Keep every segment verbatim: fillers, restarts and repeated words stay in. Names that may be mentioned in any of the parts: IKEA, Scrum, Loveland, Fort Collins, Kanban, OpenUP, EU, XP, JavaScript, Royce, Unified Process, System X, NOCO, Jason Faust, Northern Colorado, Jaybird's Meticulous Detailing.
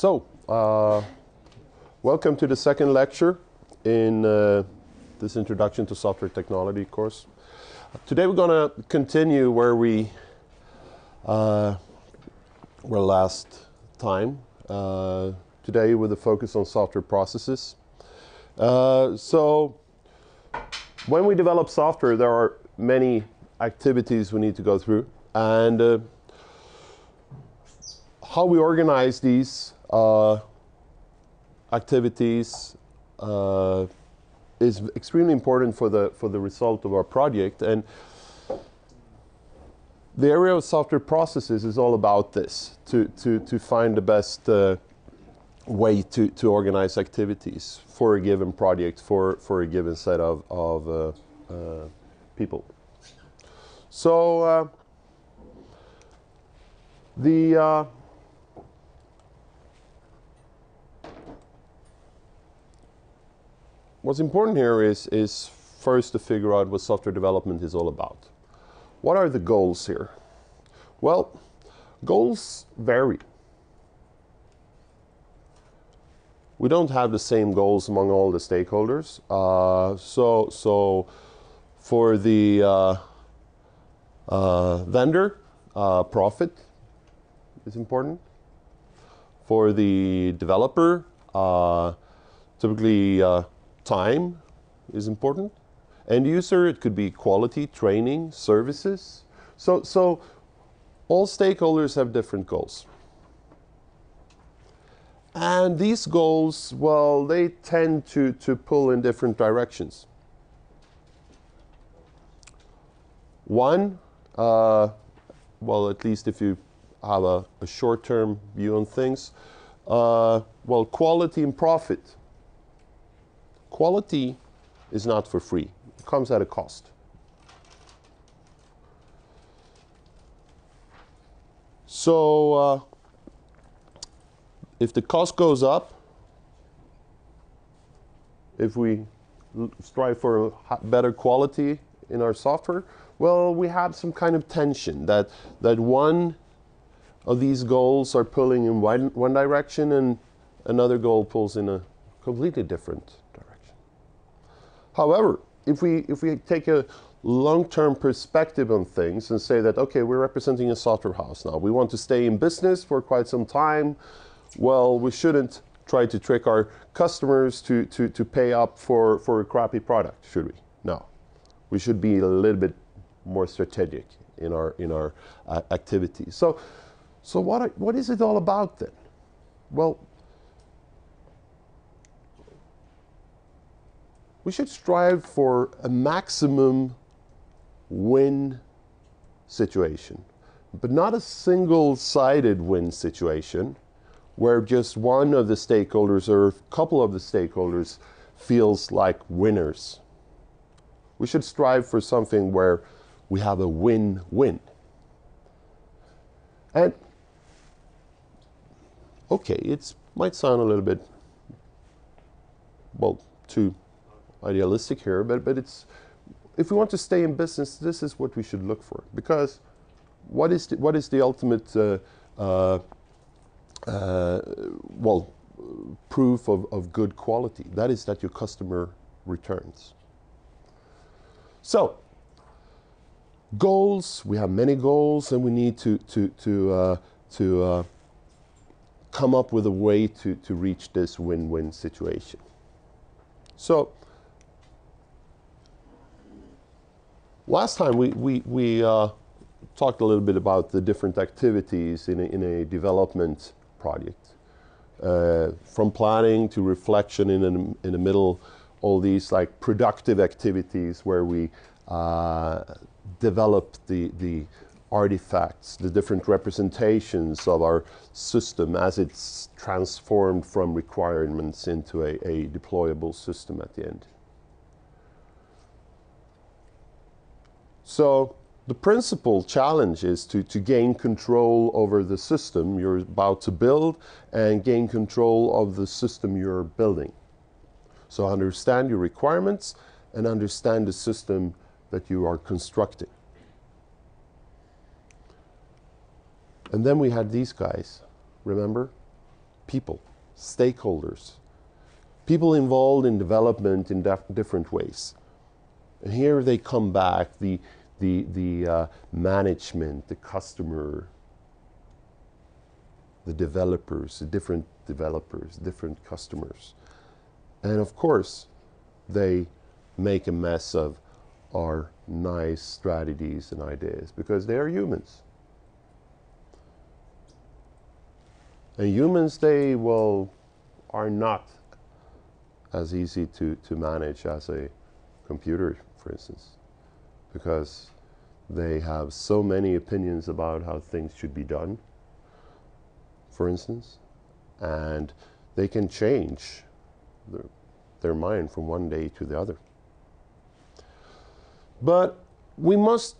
So, uh, welcome to the second lecture in uh, this Introduction to Software Technology course. Today we're going to continue where we uh, were last time. Uh, today with a focus on software processes. Uh, so, when we develop software, there are many activities we need to go through, and uh, how we organize these uh, activities uh, is extremely important for the for the result of our project. And the area of software processes is all about this: to to to find the best uh, way to to organize activities for a given project, for for a given set of of uh, uh, people. So uh, the uh, what's important here is, is first to figure out what software development is all about. What are the goals here? Well, goals vary. We don't have the same goals among all the stakeholders. Uh, so, so for the uh, uh, vendor, uh, profit is important. For the developer, uh, typically uh, time is important. End user, it could be quality, training, services. So, so all stakeholders have different goals. And these goals, well, they tend to, to pull in different directions. One, uh, well, at least if you have a, a short-term view on things, uh, well, quality and profit. Quality is not for free. It comes at a cost. So uh, if the cost goes up, if we strive for better quality in our software, well, we have some kind of tension that, that one of these goals are pulling in one, one direction and another goal pulls in a completely different direction. However, if we, if we take a long-term perspective on things and say that, okay, we're representing a software house now. We want to stay in business for quite some time. Well, we shouldn't try to trick our customers to, to, to pay up for, for a crappy product, should we? No. We should be a little bit more strategic in our, in our uh, activities. So, so what, are, what is it all about then? Well, we should strive for a maximum win situation, but not a single-sided win situation where just one of the stakeholders or a couple of the stakeholders feels like winners. We should strive for something where we have a win-win. And okay, it might sound a little bit, well, too idealistic here, but, but it's, if we want to stay in business, this is what we should look for. Because what is the, what is the ultimate, uh, uh, uh, well, proof of, of good quality? That is that your customer returns. So, goals, we have many goals, and we need to, to, to, uh, to uh, come up with a way to, to reach this win-win situation. So, last time we, we, we uh, talked a little bit about the different activities in a, in a development project. Uh, from planning to reflection in, an, in the middle, all these like productive activities where we uh, develop the, the artifacts, the different representations of our system as it's transformed from requirements into a, a deployable system at the end. So the principal challenge is to, to gain control over the system you're about to build and gain control of the system you're building. So understand your requirements and understand the system that you are constructing. And then we had these guys, remember? people, stakeholders, people involved in development in def different ways. And here they come back, the, the, the uh, management, the customer, the developers, the different developers, different customers. And of course, they make a mess of our nice strategies and ideas because they are humans. And humans, they, well, are not as easy to, to manage as a computer, for instance, because they have so many opinions about how things should be done, for instance, and they can change their, their mind from one day to the other. But we must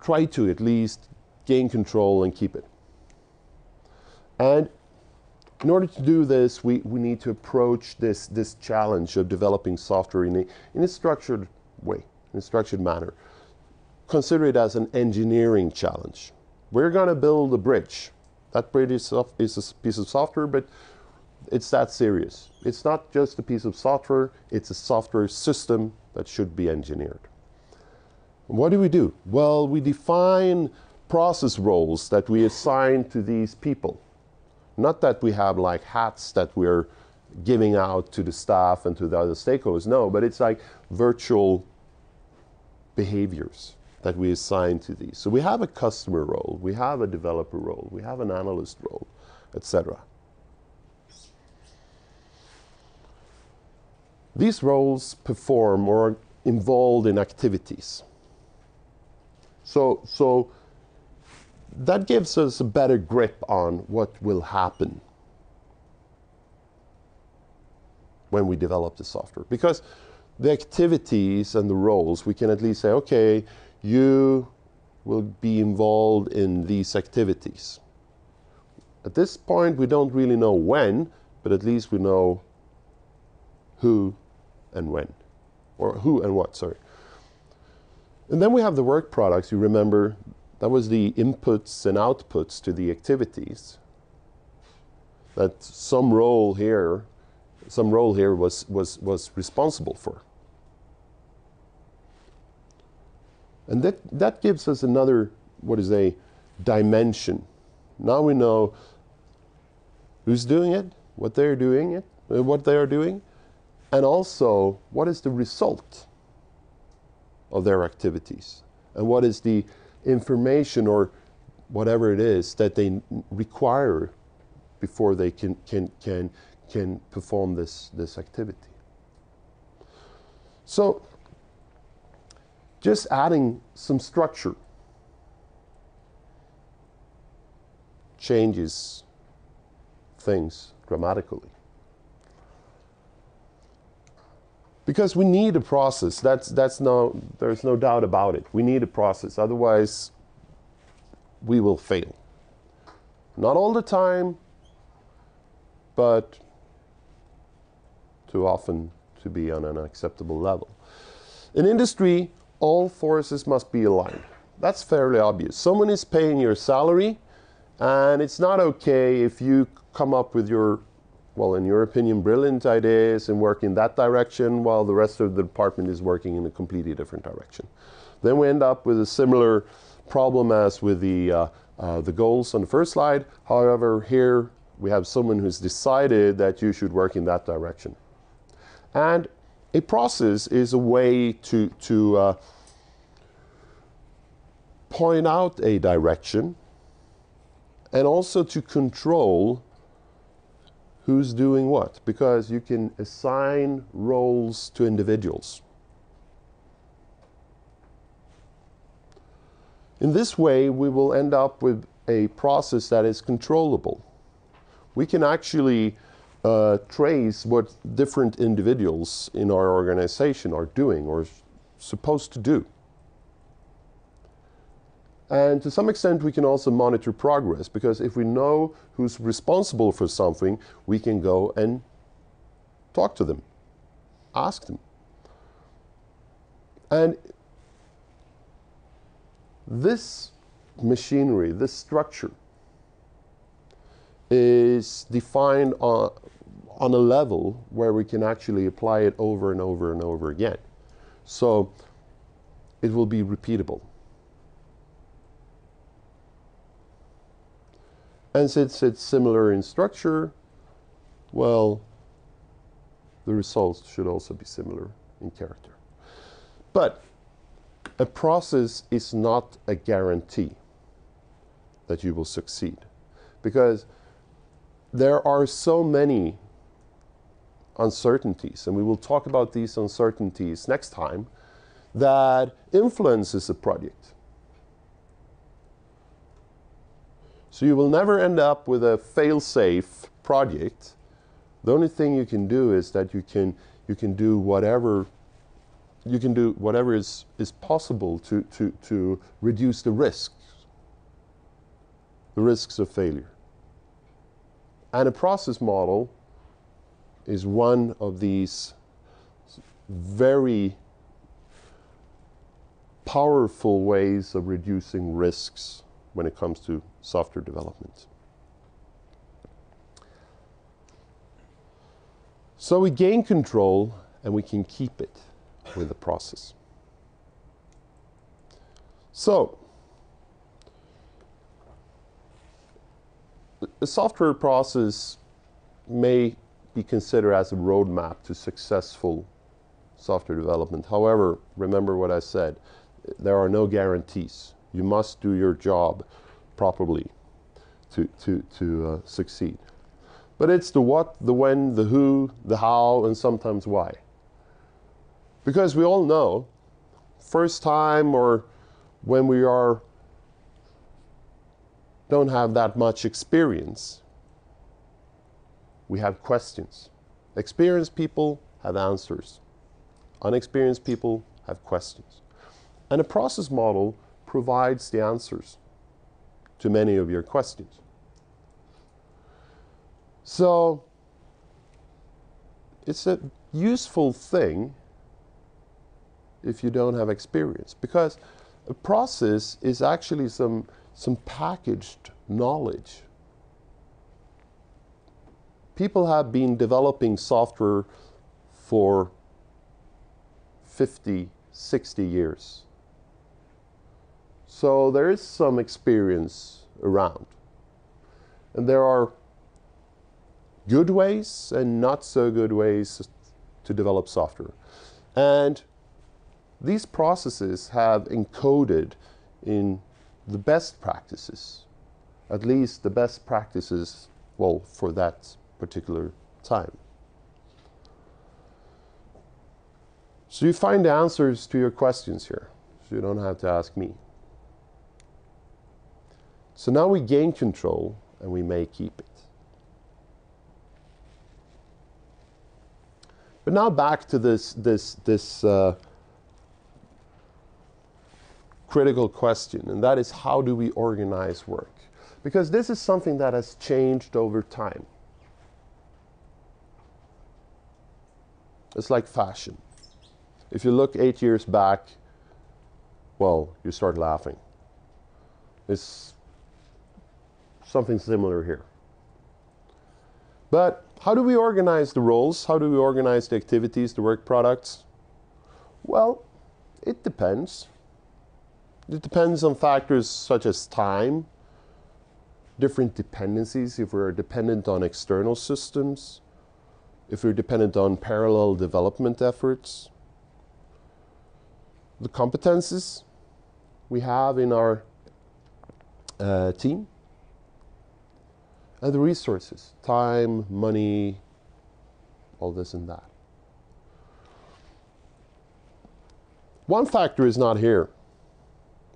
try to at least gain control and keep it. And in order to do this, we, we need to approach this, this challenge of developing software in a, in a structured way, in a structured manner. Consider it as an engineering challenge. We're going to build a bridge. That bridge is, is a piece of software, but it's that serious. It's not just a piece of software, it's a software system that should be engineered. What do we do? Well, we define process roles that we assign to these people. Not that we have like hats that we're giving out to the staff and to the other stakeholders, no, but it's like virtual behaviors that we assign to these. So we have a customer role, we have a developer role, we have an analyst role, et cetera. These roles perform or are involved in activities. So, so that gives us a better grip on what will happen when we develop the software. Because the activities and the roles, we can at least say, okay, you will be involved in these activities. At this point, we don't really know when, but at least we know who and when, or who and what, sorry. And then we have the work products. You remember that was the inputs and outputs to the activities. That some role here, some role here was, was, was responsible for. And that, that gives us another, what is a dimension. Now we know who's doing it, what they're doing it, what they are doing, and also what is the result of their activities, and what is the information or whatever it is that they require before they can, can, can, can perform this, this activity. So just adding some structure changes things dramatically. Because we need a process, that's, that's no, there's no doubt about it. We need a process, otherwise we will fail. Not all the time, but too often to be on an acceptable level. In industry, all forces must be aligned. That's fairly obvious. Someone is paying your salary, and it's not okay if you come up with your, well, in your opinion, brilliant ideas and work in that direction while the rest of the department is working in a completely different direction. Then we end up with a similar problem as with the, uh, uh, the goals on the first slide. However, here we have someone who's decided that you should work in that direction. And a process is a way to, to uh, point out a direction and also to control who's doing what, because you can assign roles to individuals. In this way, we will end up with a process that is controllable. We can actually uh, trace what different individuals in our organization are doing or supposed to do. And to some extent, we can also monitor progress, because if we know who's responsible for something, we can go and talk to them, ask them. And this machinery, this structure, is defined on, on a level where we can actually apply it over and over and over again. So it will be repeatable. And since it's similar in structure, well, the results should also be similar in character. But a process is not a guarantee that you will succeed, because there are so many uncertainties, and we will talk about these uncertainties next time, that influences a project. So you will never end up with a fail-safe project. The only thing you can do is that you can you can do whatever you can do whatever is is possible to to to reduce the risks the risks of failure. And a process model is one of these very powerful ways of reducing risks when it comes to software development. So we gain control and we can keep it with the process. So the software process may be considered as a roadmap to successful software development. However, remember what I said, there are no guarantees. You must do your job properly to, to, to uh, succeed. But it's the what, the when, the who, the how, and sometimes why. Because we all know, first time or when we are don't have that much experience, we have questions. Experienced people have answers. Unexperienced people have questions. And a process model provides the answers to many of your questions. So it's a useful thing if you don't have experience, because a process is actually some, some packaged knowledge. People have been developing software for fifty, sixty years. So there is some experience around. And there are good ways and not so good ways to develop software. And these processes have encoded in the best practices, at least the best practices, well, for that particular time. So you find the answers to your questions here, so you don't have to ask me. So now we gain control and we may keep it. But now back to this, this, this uh, critical question, and that is, how do we organize work? Because this is something that has changed over time. It's like fashion. If you look eight years back, well, you start laughing. It's something similar here. But how do we organize the roles? How do we organize the activities, the work products? Well, it depends. It depends on factors such as time, different dependencies, if we're dependent on external systems, if we're dependent on parallel development efforts, the competences we have in our uh, team, and the resources, time, money, all this and that. One factor is not here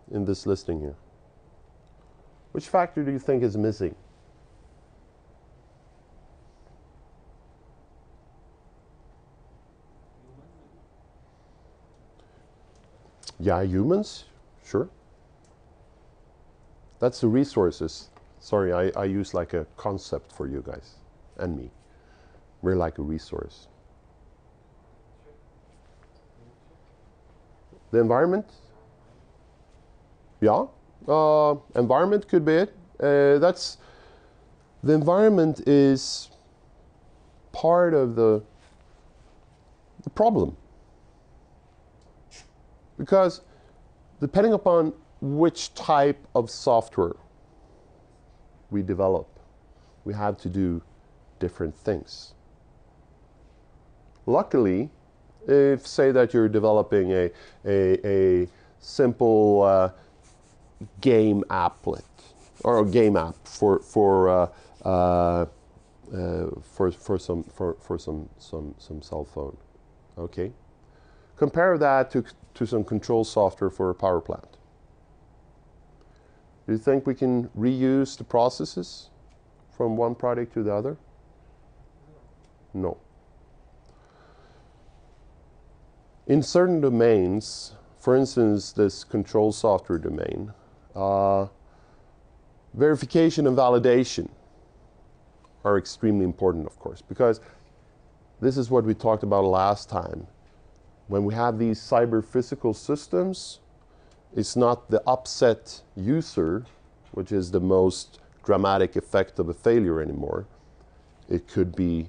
in this listing here. Which factor do you think is missing? Yeah, humans, sure. That's the resources. Sorry, I, I use like a concept for you guys and me. We're like a resource. The environment? Yeah, uh, environment could be it. Uh, that's The environment is part of the, the problem. Because depending upon which type of software we develop, we have to do different things. Luckily, if say that you're developing a, a, a simple uh, game applet or a game app for, for, uh, uh, uh, for, for, some, for, for some, some, some cell phone, okay? Compare that to, to some control software for a power plant. Do you think we can reuse the processes from one product to the other? No. In certain domains, for instance, this control software domain, uh, verification and validation are extremely important, of course, because this is what we talked about last time. When we have these cyber-physical systems, it's not the upset user, which is the most dramatic effect of a failure anymore. It could be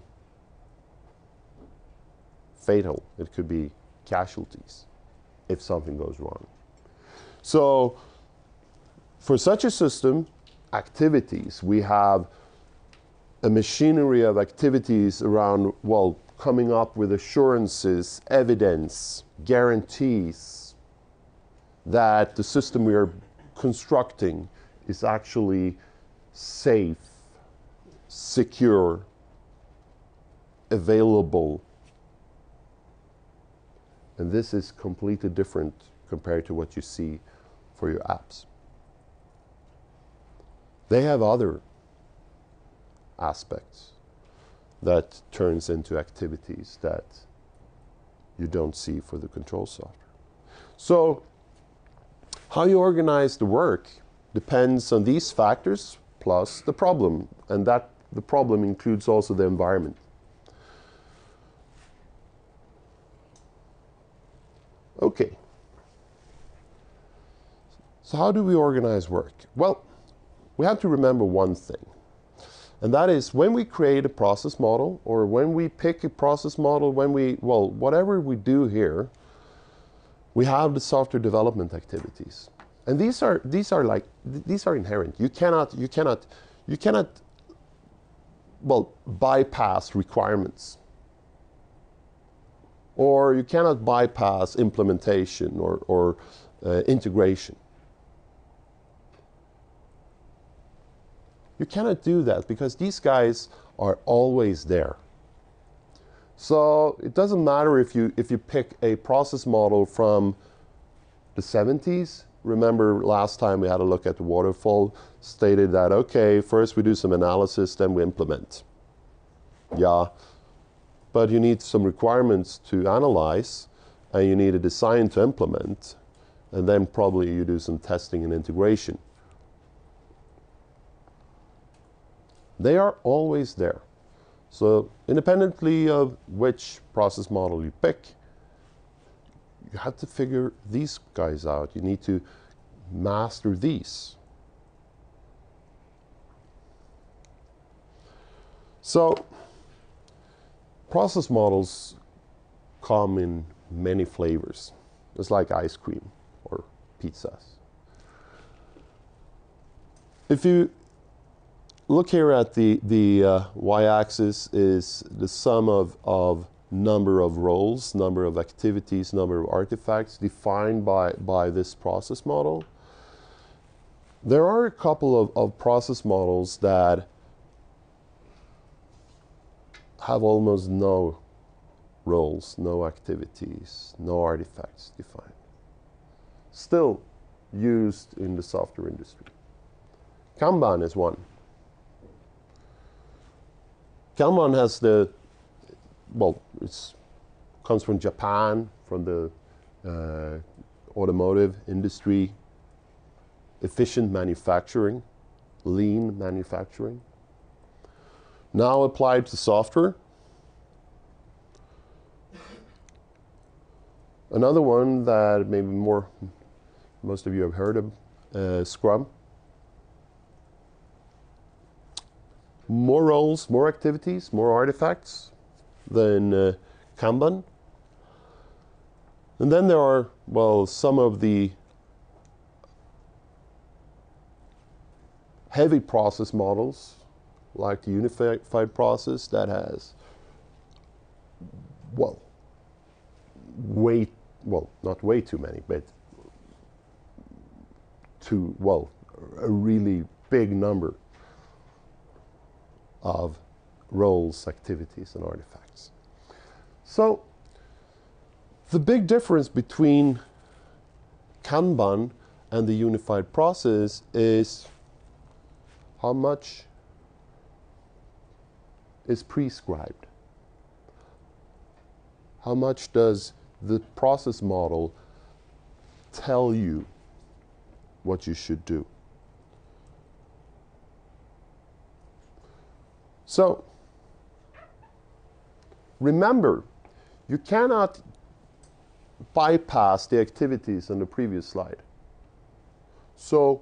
fatal. It could be casualties if something goes wrong. So for such a system, activities, we have a machinery of activities around, well, coming up with assurances, evidence, guarantees that the system we are constructing is actually safe, secure, available. And this is completely different compared to what you see for your apps. They have other aspects that turns into activities that you don't see for the control software. So how you organize the work depends on these factors plus the problem, and that the problem includes also the environment. Okay. So how do we organize work? Well, we have to remember one thing, and that is when we create a process model or when we pick a process model, when we, well, whatever we do here, we have the software development activities. And these are, these are like, these are inherent. You cannot, you cannot, you cannot, well, bypass requirements. Or you cannot bypass implementation or, or uh, integration. You cannot do that because these guys are always there. So it doesn't matter if you, if you pick a process model from the seventies. Remember last time we had a look at the waterfall, stated that, okay, first we do some analysis, then we implement. Yeah. But you need some requirements to analyze, and you need a design to implement, and then probably you do some testing and integration. They are always there. So independently of which process model you pick, you have to figure these guys out. You need to master these. So process models come in many flavors. It's like ice cream or pizzas. If you look here at the, the uh, y-axis is the sum of, of number of roles, number of activities, number of artifacts defined by, by this process model. There are a couple of, of process models that have almost no roles, no activities, no artifacts defined. Still used in the software industry. Kanban is one. Kanban has the, well, it comes from Japan, from the uh, automotive industry, efficient manufacturing, lean manufacturing. Now applied to software. Another one that maybe more, most of you have heard of, uh, Scrum. more roles, more activities, more artifacts than uh, Kanban. And then there are, well, some of the heavy process models, like the Unified Process, that has, well, way, well, not way too many, but too, well, a really big number of roles, activities, and artifacts. So the big difference between Kanban and the Unified Process is how much is prescribed. How much does the process model tell you what you should do? So remember, you cannot bypass the activities on the previous slide. So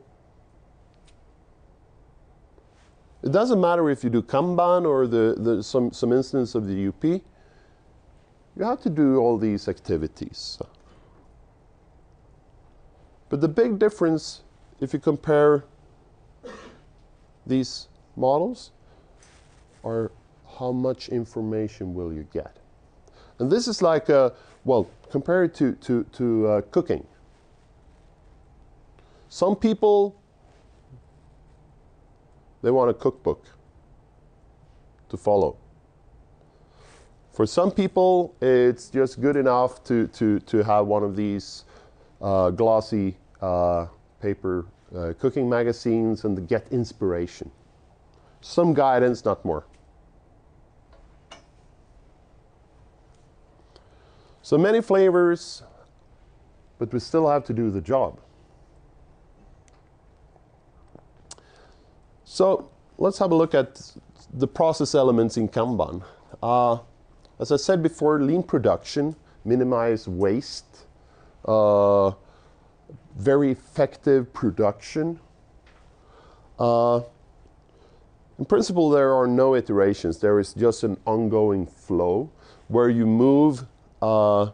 it doesn't matter if you do Kanban or the, the, some, some instance of the U P. You have to do all these activities. But the big difference, if you compare these models, are how much information will you get. And this is like a, well, compare it to, to, to uh, cooking. Some people, they want a cookbook to follow. For some people, it's just good enough to, to, to have one of these uh, glossy uh, paper uh, cooking magazines and to get inspiration. Some guidance, not more. So many flavors, but we still have to do the job. So let's have a look at the process elements in Kanban. Uh, as I said before, lean production, minimize waste, uh, very effective production. Uh, In principle, there are no iterations. There is just an ongoing flow where you move uh,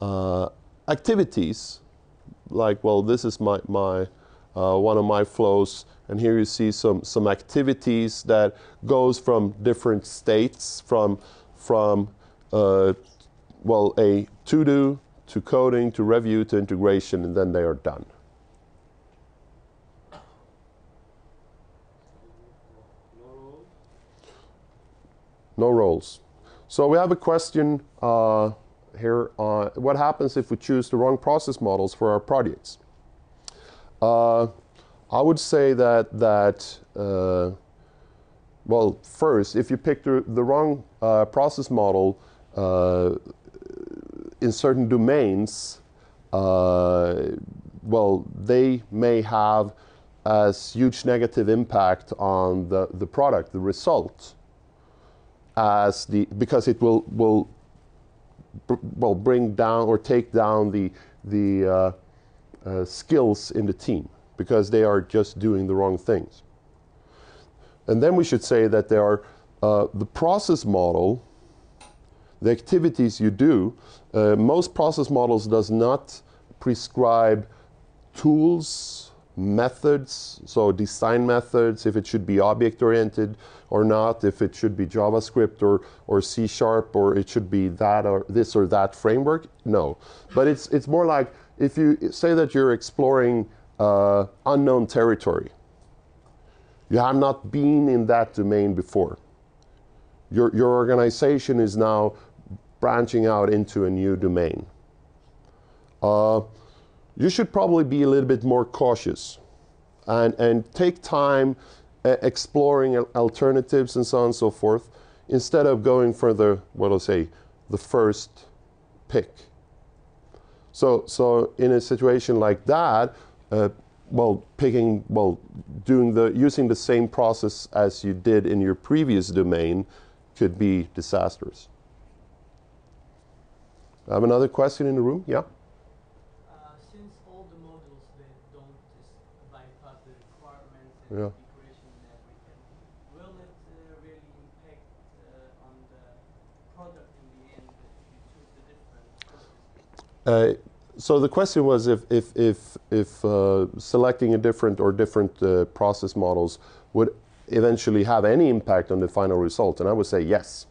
uh, activities, like, well, this is my, my, uh, one of my flows, and here you see some, some activities that goes from different states, from, from uh, well, a to-do, to coding, to review, to integration, and then they are done. No roles. So we have a question uh, here. Uh, what happens if we choose the wrong process models for our projects? Uh, I would say that, that uh, well, first, if you pick the, the wrong uh, process model uh, in certain domains, uh, well, they may have a huge negative impact on the, the product, the result. As the, because it will will well bring down or take down the the uh, uh, skills in the team, because they are just doing the wrong things. And then we should say that there are uh, the process model, the activities you do. Uh, most process models does not prescribe tools, methods, so design methods, if it should be object-oriented or not, if it should be JavaScript or, or C sharp, or it should be that or this or that framework, no. But it's, it's more like if you say that you're exploring uh, unknown territory, you have not been in that domain before. Your, your organization is now branching out into a new domain. Uh, You should probably be a little bit more cautious and, and take time uh, exploring alternatives and so on and so forth, instead of going for the, what I'll say, the first pick. So, so in a situation like that, uh, well, picking, well, doing the, using the same process as you did in your previous domain could be disastrous. I have another question in the room, yeah? Yeah. Will it Uh, so the question was if if if if uh, selecting a different or different uh, process models would eventually have any impact on the final result, and I would say yes,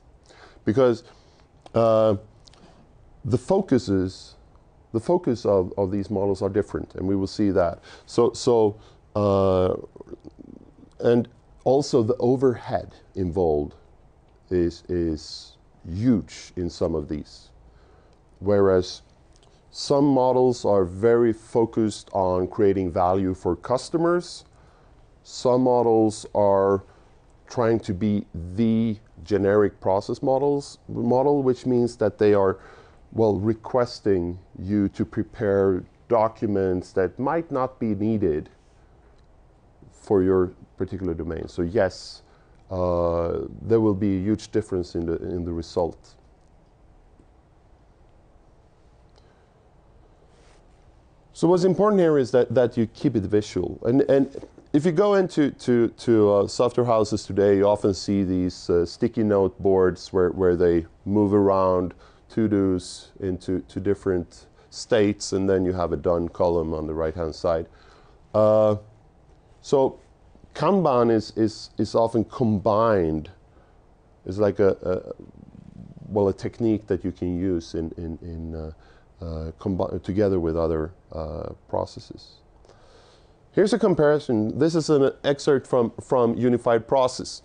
because uh, the focuses, the focus of of these models are different, and we will see that. So so uh, and also the overhead involved is is huge in some of these, whereas some models are very focused on creating value for customers. Some models are trying to be the generic process models model, which means that they are, well, requesting you to prepare documents that might not be needed for your particular domain. So yes, uh, there will be a huge difference in the in the result. So what's important here is that that you keep it visual, and and if you go into to to uh, software houses today, you often see these uh, sticky note boards where where they move around to-dos into to different states, and then you have a done column on the right-hand side. Uh, so Kanban is is is often combined. It's like a, a well a technique that you can use in in in. Uh, Uh, together with other uh, processes. Here's a comparison. This is an excerpt from from Unified Process.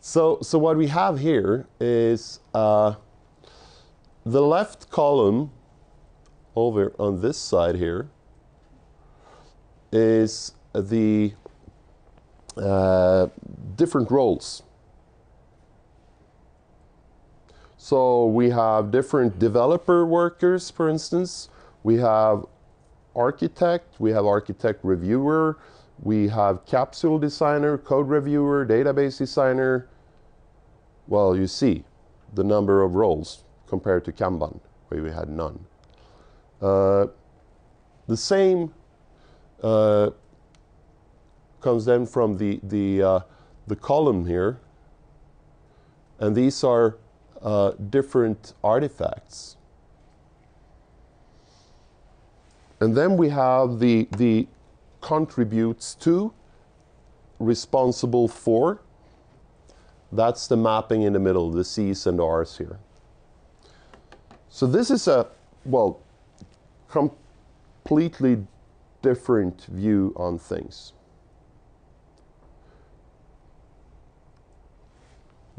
So so what we have here is uh, the left column over on this side here is the uh, different roles. So we have different developer workers, for instance. We have architect, we have architect reviewer, we have capsule designer, code reviewer, database designer. Well, you see the number of roles compared to Kanban, where we had none. Uh, the same uh, comes then from the, the, uh, the column here, and these are Uh, different artifacts. And then we have the the contributes to, responsible for. That's the mapping in the middle, the C's and R's here. So this is a, well, completely different view on things.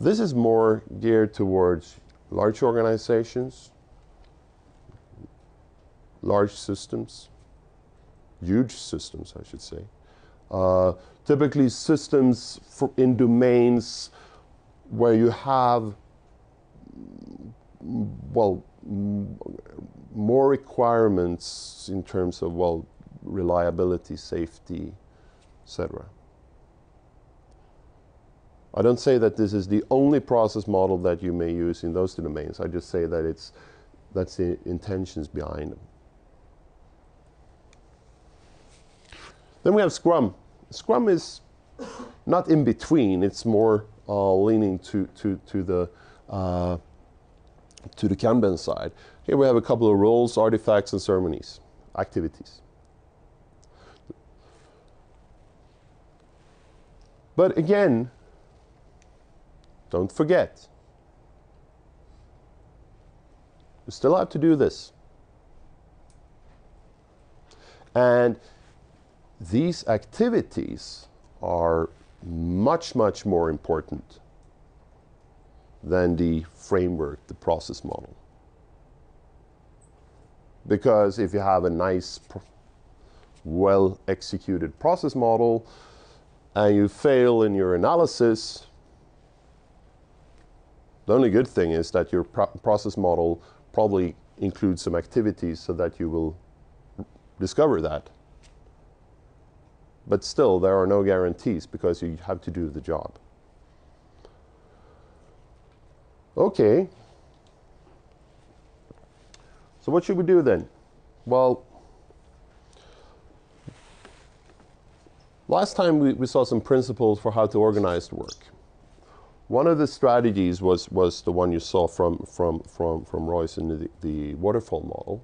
This is more geared towards large organizations, large systems, huge systems, I should say. Uh, typically systems for in domains where you have, well, m more requirements in terms of, well, reliability, safety, et cetera. I don't say that this is the only process model that you may use in those two domains. I just say that it's, that's the intentions behind them. Then we have Scrum. Scrum is not in between. It's more uh, leaning to, to, to, the, uh, to the Kanban side. Here we have a couple of roles, artifacts, and ceremonies, activities. But again, don't forget, you still have to do this. And these activities are much, much more important than the framework, the process model. Because if you have a nice, well-executed process model and you fail in your analysis, the only good thing is that your pro process model probably includes some activities so that you will discover that. But still, there are no guarantees because you have to do the job. Okay. So what should we do then? Well, last time we, we saw some principles for how to organize work. One of the strategies was, was the one you saw from, from, from, from Royce in the, the waterfall model.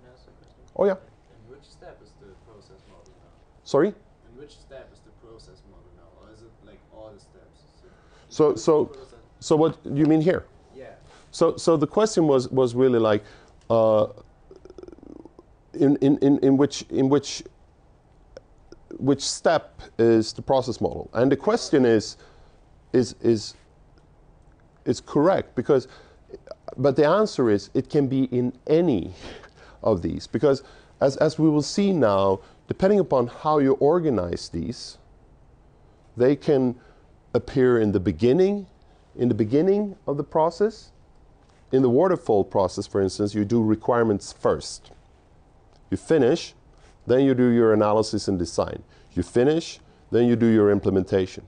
Can I ask a question? Oh, yeah. And which step is the process model now? Sorry? And which step is the process model now? Or is it like all the steps? So, so, so, so what do you mean here? Yeah. So, so the question was, was really like, uh, in, in, in, in which, in which, which step is the process model? And the question is, Is, is, is correct, because, but the answer is it can be in any of these, because as, as we will see now, depending upon how you organize these, they can appear in the beginning, in the beginning of the process. In the waterfall process, for instance, you do requirements first. You finish, then you do your analysis and design. You finish, then you do your implementation.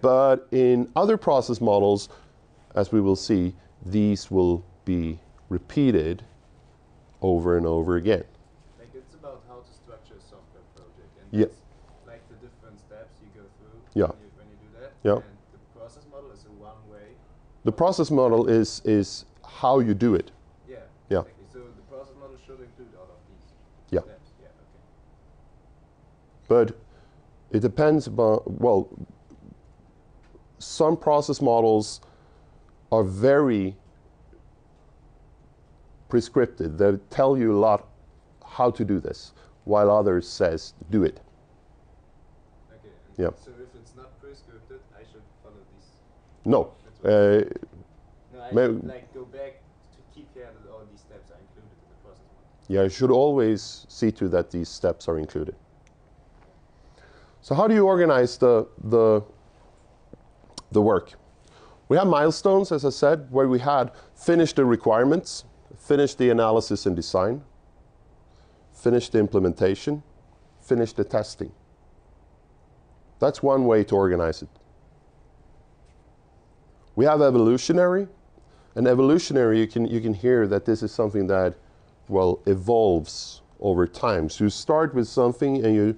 But in other process models, as we will see, these will be repeated over and over again. Like, it's about how to structure a software project. And yeah. It's like the different steps you go through yeah. when, you, when you do that. Yeah. And the process model is a one way. The process model is, is how you do it. Yeah. Yeah. Exactly. So the process model should include all of these yeah. steps. Yeah. Okay. But it depends upon, well, some process models are very prescriptive. They tell you a lot how to do this, while others says, do it. Okay. Yeah. So if it's not prescriptive, I should follow these? No. Uh, no, I should like, go back to keep care that all these steps are included in the process model. Yeah, you should always see to that these steps are included. So how do you organize the the the work? We have milestones, as I said, where we had finished the requirements, finished the analysis and design, finished the implementation, finished the testing. That's one way to organize it. We have evolutionary, and evolutionary, you can, you can hear that this is something that, well, evolves over time. So you start with something and you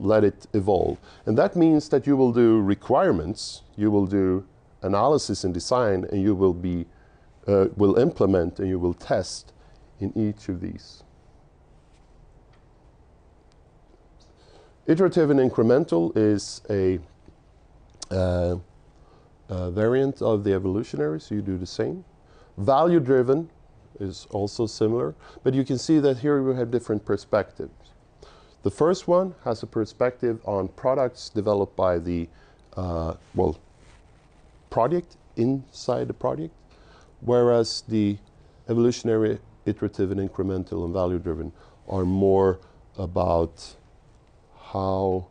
let it evolve. And that means that you will do requirements, you will do analysis and design, and you will be uh, will implement and you will test in each of these. Iterative and incremental is a, uh, a variant of the evolutionary, so you do the same. Value-driven is also similar, but you can see that here we have different perspectives. The first one has a perspective on products developed by the, uh, well, project, inside the project, whereas the evolutionary, iterative, and incremental, and value-driven are more about how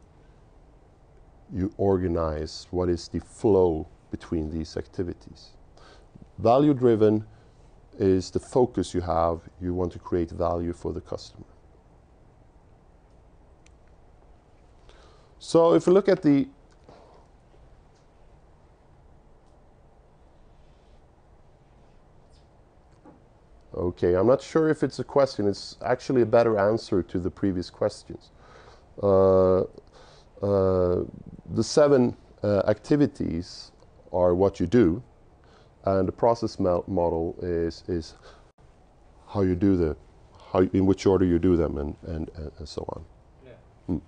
you organize, what is the flow between these activities. Value-driven is the focus you have. You want to create value for the customer. So if we look at the okay, I'm not sure if it's a question. It's actually a better answer to the previous questions. Uh, uh, the seven uh, activities are what you do, and the process model is is how you do the how in which order you do them, and and, and so on. Yeah. Mm.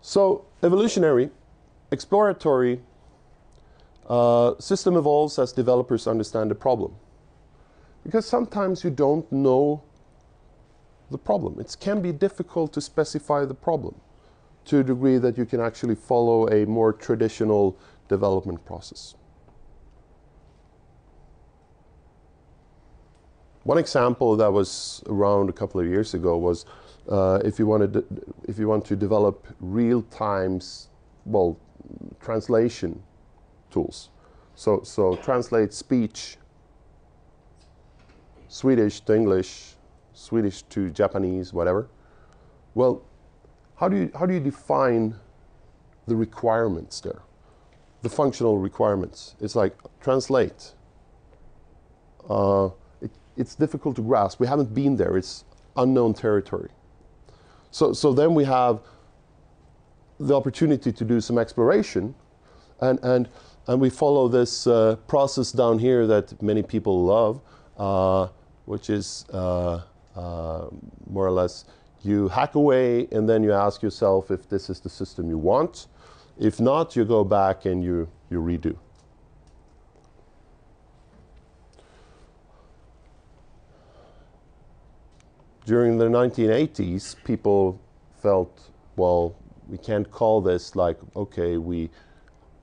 So evolutionary, exploratory, uh, system evolves as developers understand the problem. Because sometimes you don't know the problem. It can be difficult to specify the problem to a degree that you can actually follow a more traditional development process. One example that was around a couple of years ago was Uh, if you want to, if you want to develop real-time, well, translation tools, so so translate speech, Swedish to English, Swedish to Japanese, whatever. Well, how do you how do you define the requirements there, the functional requirements? It's like translate. Uh, it, it's difficult to grasp. We haven't been there. It's unknown territory. So, so then we have the opportunity to do some exploration, and and and we follow this uh, process down here that many people love, uh, which is uh, uh, more or less you hack away and then you ask yourself if this is the system you want. If not, you go back and you you redo. During the nineteen eighties, people felt, well, we can't call this like, okay, we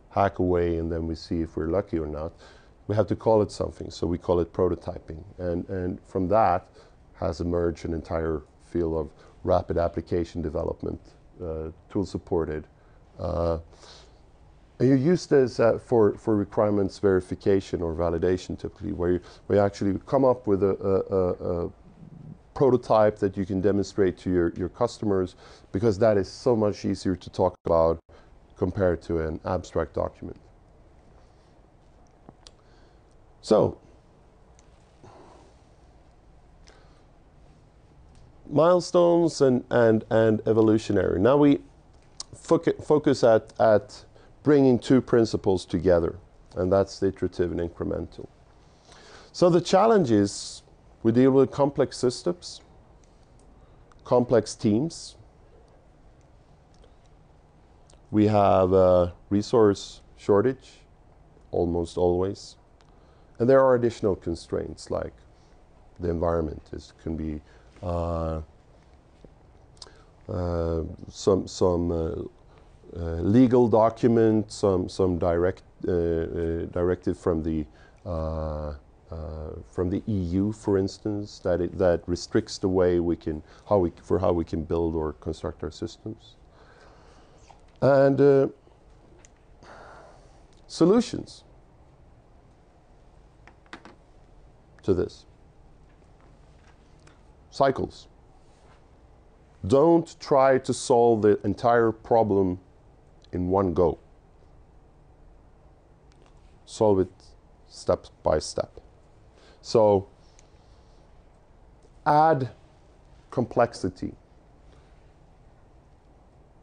hack away and then we see if we're lucky or not. We have to call it something, so we call it prototyping. And, and from that has emerged an entire field of rapid application development, uh, tool supported. Uh, and you use this uh, for, for requirements verification or validation typically, where you, where you actually come up with a, a, a, a prototype that you can demonstrate to your, your customers, because that is so much easier to talk about compared to an abstract document. So, milestones and, and, and evolutionary. Now we fo focus at, at bringing two principles together, and that's the iterative and incremental. So the challenge is, we deal with complex systems, complex teams. We have a resource shortage, almost always. And there are additional constraints, like the environment. It can be uh, uh, some, some uh, uh, legal document, some, some direct, uh, uh, directive from the uh, Uh, from the E U, for instance, that it, that restricts the way we can how we for how we can build or construct our systems, and uh, solutions to this. Cycles. Don't try to solve the entire problem in one go. Solve it step by step. So add complexity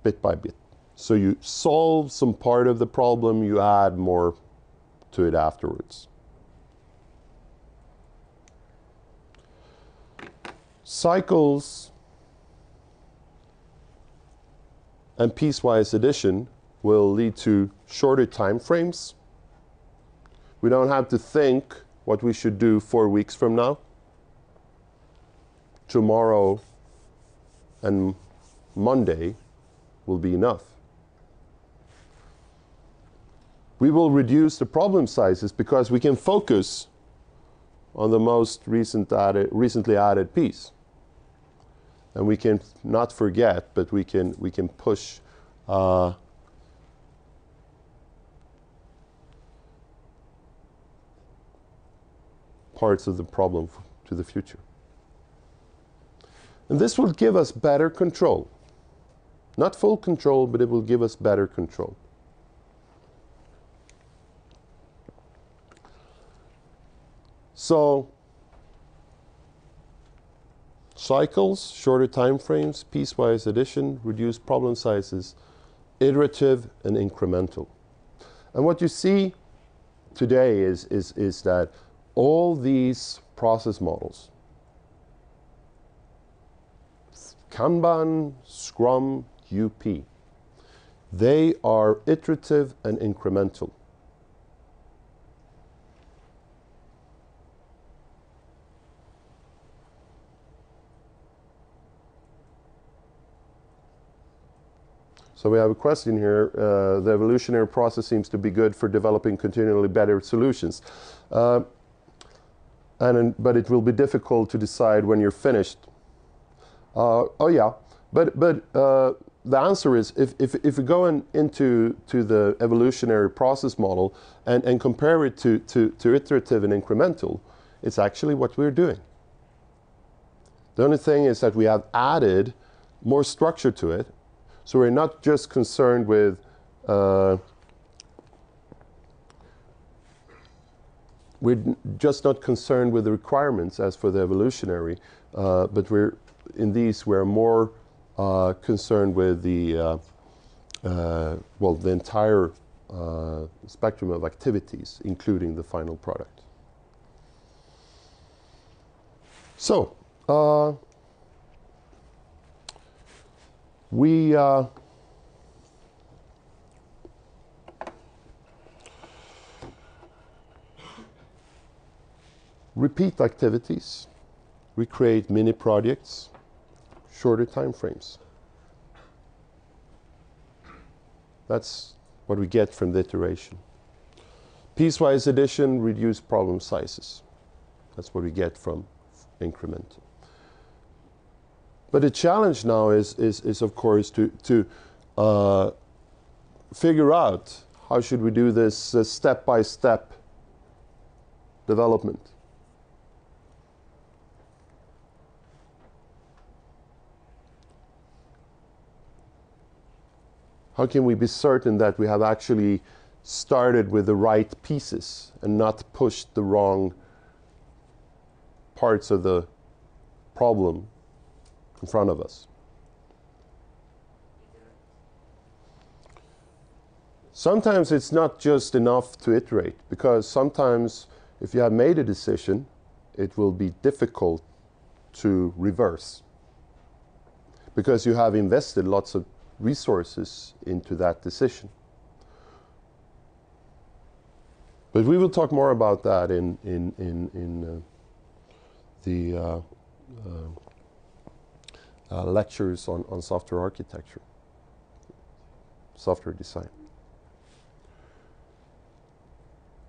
bit by bit. So you solve some part of the problem, you add more to it afterwards. Cycles and piecewise addition will lead to shorter time frames. We don't have to think what we should do four weeks from now, tomorrow and Monday will be enough. We will reduce the problem sizes because we can focus on the most recent added, recently added piece. And we can not forget, but we can, we can push uh, parts of the problem to the future. And this will give us better control. Not full control, but it will give us better control. So, cycles, shorter time frames, piecewise addition, reduced problem sizes, iterative and incremental. And what you see today is, is, is that all these process models, Kanban, Scrum, U P, they are iterative and incremental. So we have a question here. Uh, the evolutionary process seems to be good for developing continually better solutions. Uh, And, but it will be difficult to decide when you're finished. Uh, oh yeah, but, but uh, the answer is, if, if, if we go in, into to the evolutionary process model and, and compare it to, to, to iterative and incremental, it's actually what we're doing. The only thing is that we have added more structure to it, so we're not just concerned with uh, We're just not concerned with the requirements as for the evolutionary, uh, but we're in these we're more uh, concerned with the uh, uh, well, the entire uh, spectrum of activities, including the final product. So, uh, we uh, repeat activities. We create mini projects, shorter time frames. That's what we get from the iteration. Piecewise addition, reduce problem sizes. That's what we get from increment. But the challenge now is, is, is of course, to, to uh, figure out how should we do this uh, step-by-step development. How can we be certain that we have actually started with the right pieces and not pushed the wrong parts of the problem in front of us? Sometimes it's not just enough to iterate, because sometimes if you have made a decision, it will be difficult to reverse, because you have invested lots of resources into that decision. But we will talk more about that in in in, in uh, the uh, uh, uh, lectures on on software architecture, software design.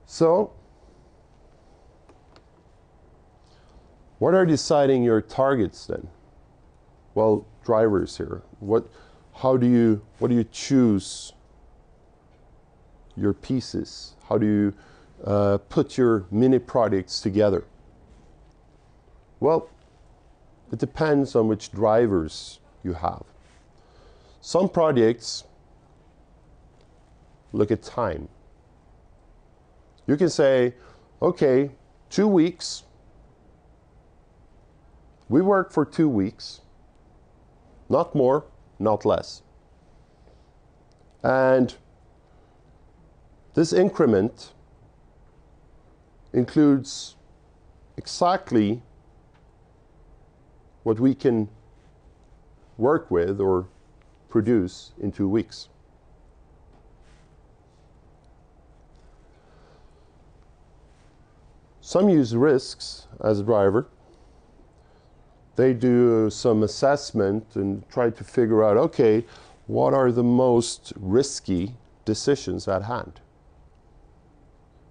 So, what are deciding your targets then? Well, drivers here. What? How do you, what do you choose your pieces? How do you uh, put your mini products together? Well, it depends on which drivers you have. Some projects look at time. You can say, okay, two weeks. We work for two weeks, not more, not less. And this increment includes exactly what we can work with or produce in two weeks. Some use risks as a driver. They do some assessment and try to figure out, okay, what are the most risky decisions at hand?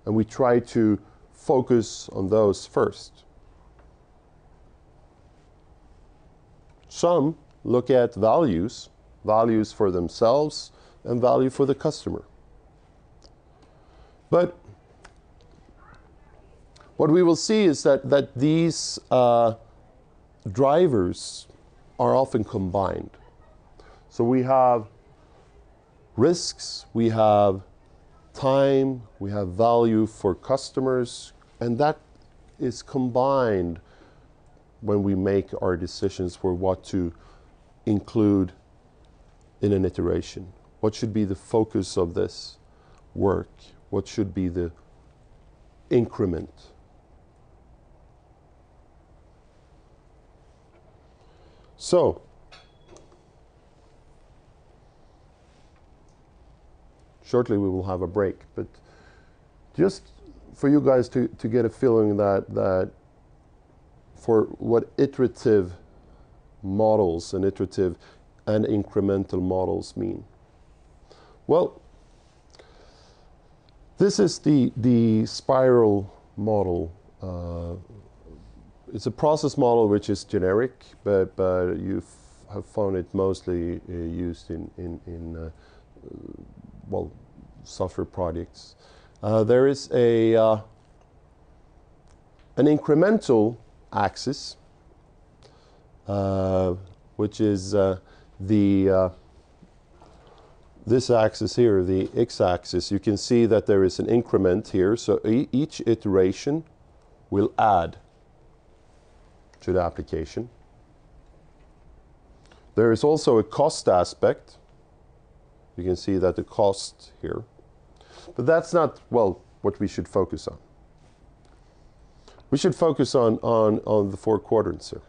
And we try to focus on those first. Some look at values, values for themselves and value for the customer. But what we will see is that, that these uh, drivers are often combined. So we have risks, we have time, we have value for customers, and that is combined when we make our decisions for what to include in an iteration. What should be the focus of this work? What should be the increment? So, shortly we will have a break, but just for you guys to, to get a feeling that, that for what iterative models and iterative and incremental models mean. Well, this is the, the spiral model. Uh, It's a process model which is generic, but, but you have found it mostly uh, used in, in, in uh, well, software projects. Uh, there is a, uh, an incremental axis, uh, which is uh, the, uh, this axis here, the x-axis. You can see that there is an increment here, so e each iteration will add to the application. There is also a cost aspect, you can see that the cost here. But that's not, well, what we should focus on. We should focus on, on, on the four quadrants here.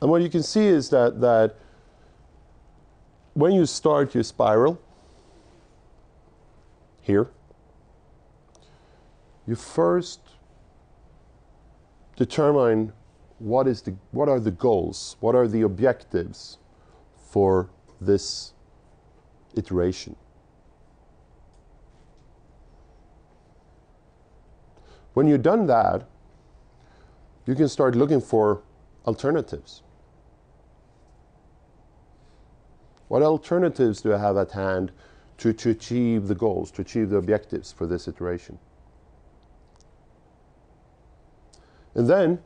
And what you can see is that, that when you start your spiral here, you first determine what is the, what are the goals, what are the objectives for this iteration. When you've done that, you can start looking for alternatives. What alternatives do I have at hand to, to achieve the goals, to achieve the objectives for this iteration? And then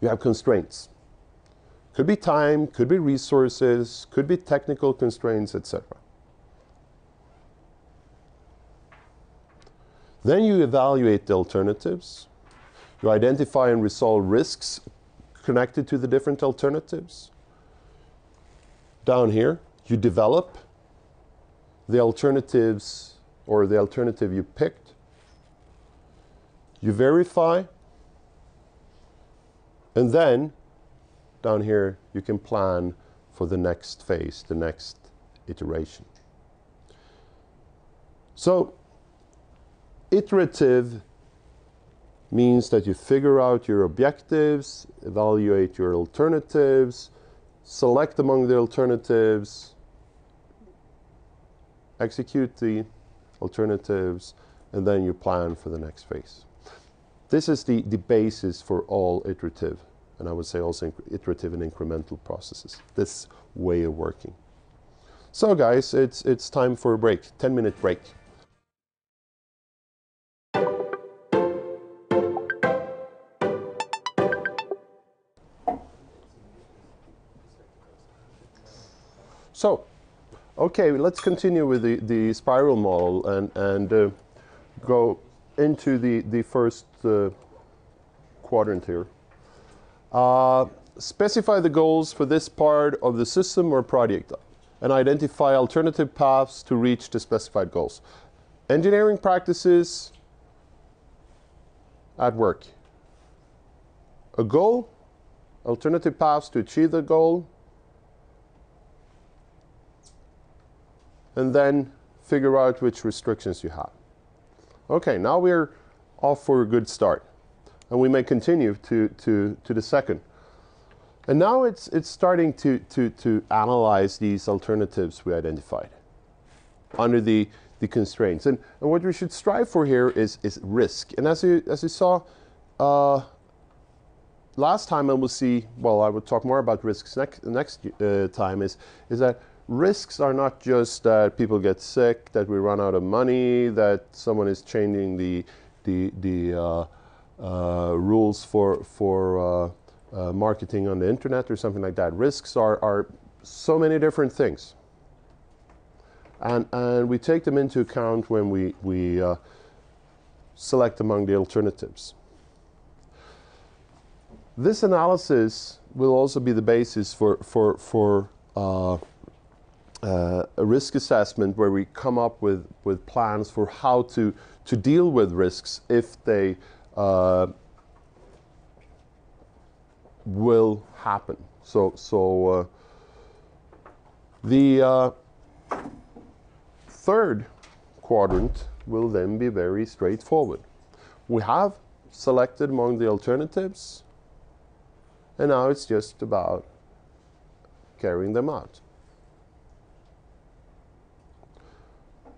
you have constraints. Could be time, could be resources, could be technical constraints, et cetera. Then you evaluate the alternatives. You identify and resolve risks connected to the different alternatives. Down here, you develop the alternatives or the alternative you picked. You verify. And then, down here, you can plan for the next phase, the next iteration. So, iterative means that you figure out your objectives, evaluate your alternatives, select among the alternatives, execute the alternatives, and then you plan for the next phase. This is the, the basis for all iterative, and I would say also iterative and incremental processes, this way of working. So guys, it's, it's time for a break, ten minute break. So, okay, let's continue with the, the spiral model and, and uh, go into the, the first uh, quadrant here. Uh, specify the goals for this part of the system or project and identify alternative paths to reach the specified goals. Engineering practices at work. A goal, alternative paths to achieve the goal, and then figure out which restrictions you have. Okay, now we're off for a good start. And we may continue to, to, to the second. And now it's, it's starting to, to, to analyze these alternatives we identified under the, the constraints. And, and what we should strive for here is, is risk. And as you, as you saw uh, last time, and we'll see, well, I will talk more about risks next, next uh, time, is, is that risks are not just that people get sick, that we run out of money, that someone is changing the, the, the uh, uh, rules for, for uh, uh, marketing on the internet or something like that. Risks are, are so many different things. And, and we take them into account when we, we uh, select among the alternatives. This analysis will also be the basis for, for, for uh, Uh, a risk assessment where we come up with, with plans for how to, to deal with risks if they uh, will happen. So, so uh, the uh, third quadrant will then be very straightforward. We have selected among the alternatives, and now it's just about carrying them out.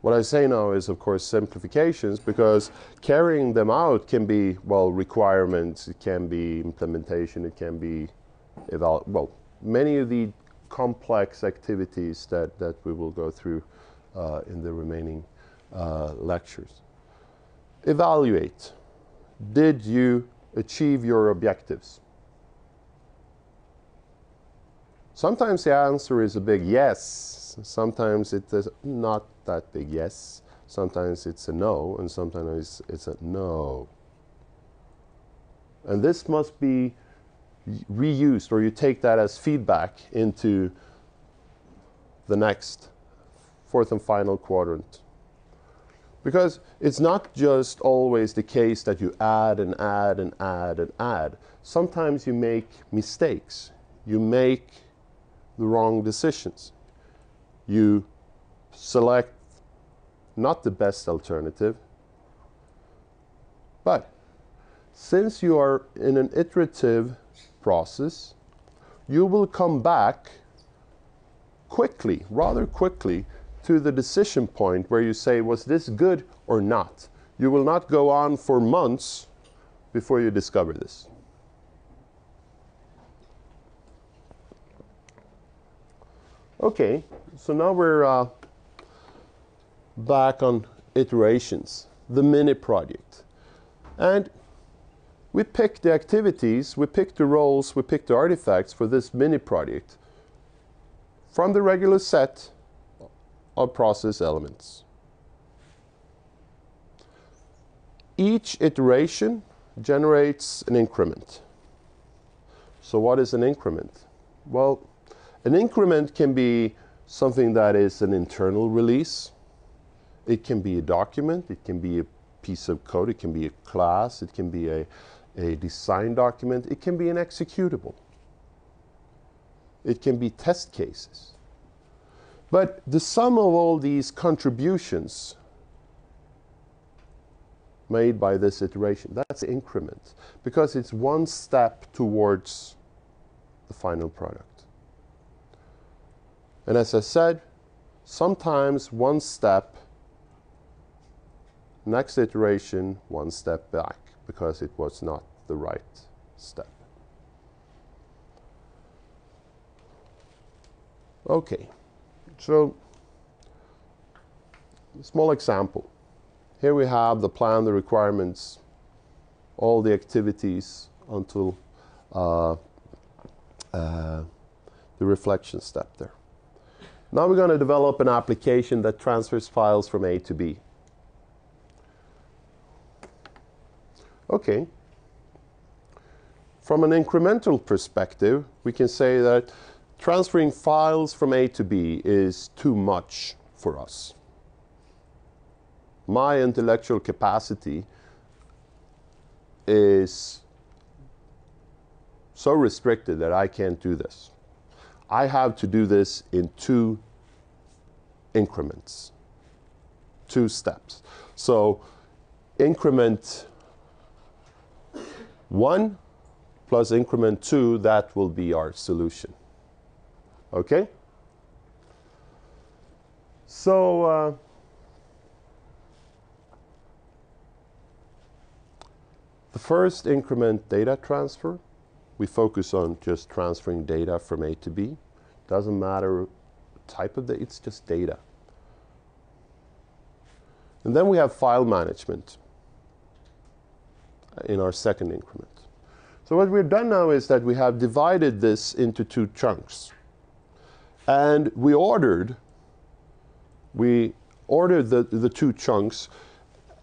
What I say now is, of course, simplifications, because carrying them out can be, well, requirements, it can be implementation, it can be, eval well, many of the complex activities that, that we will go through uh, in the remaining uh, lectures. Evaluate. Did you achieve your objectives? Sometimes the answer is a big yes. Sometimes it is not that big yes. Sometimes it's a no, and sometimes it's a no. And this must be reused, or you take that as feedback into the next, fourth and final quadrant. Because it's not just always the case that you add and add and add and add. Sometimes you make mistakes. You make the wrong decisions. You select not the best alternative. But since you are in an iterative process, you will come back quickly, rather quickly, to the decision point where you say, was this good or not? You will not go on for months before you discover this. Okay, so now we're uh, back on iterations, the mini project. And we picked the activities, we picked the roles, we picked the artifacts for this mini project from the regular set of process elements. Each iteration generates an increment. So what is an increment? Well, an increment can be something that is an internal release. It can be a document, it can be a piece of code, it can be a class, it can be a, a design document, it can be an executable. It can be test cases. But the sum of all these contributions made by this iteration, that's increment, because it's one step towards the final product. And as I said, sometimes one step, next iteration, one step back, because it was not the right step. Okay, so a small example. Here we have the plan, the requirements, all the activities until uh, uh, the reflection step there. Now we're going to develop an application that transfers files from A to B. Okay. From an incremental perspective, we can say that transferring files from A to B is too much for us. My intellectual capacity is so restricted that I can't do this. I have to do this in two increments, two steps. So increment one plus increment two, that will be our solution. Okay? So uh, the first increment, data transfer, we focus on just transferring data from A to B. Doesn't matter type of data, it's just data. And then we have file management in our second increment. So what we've done now is that we have divided this into two chunks. And we ordered, we ordered the, the two chunks.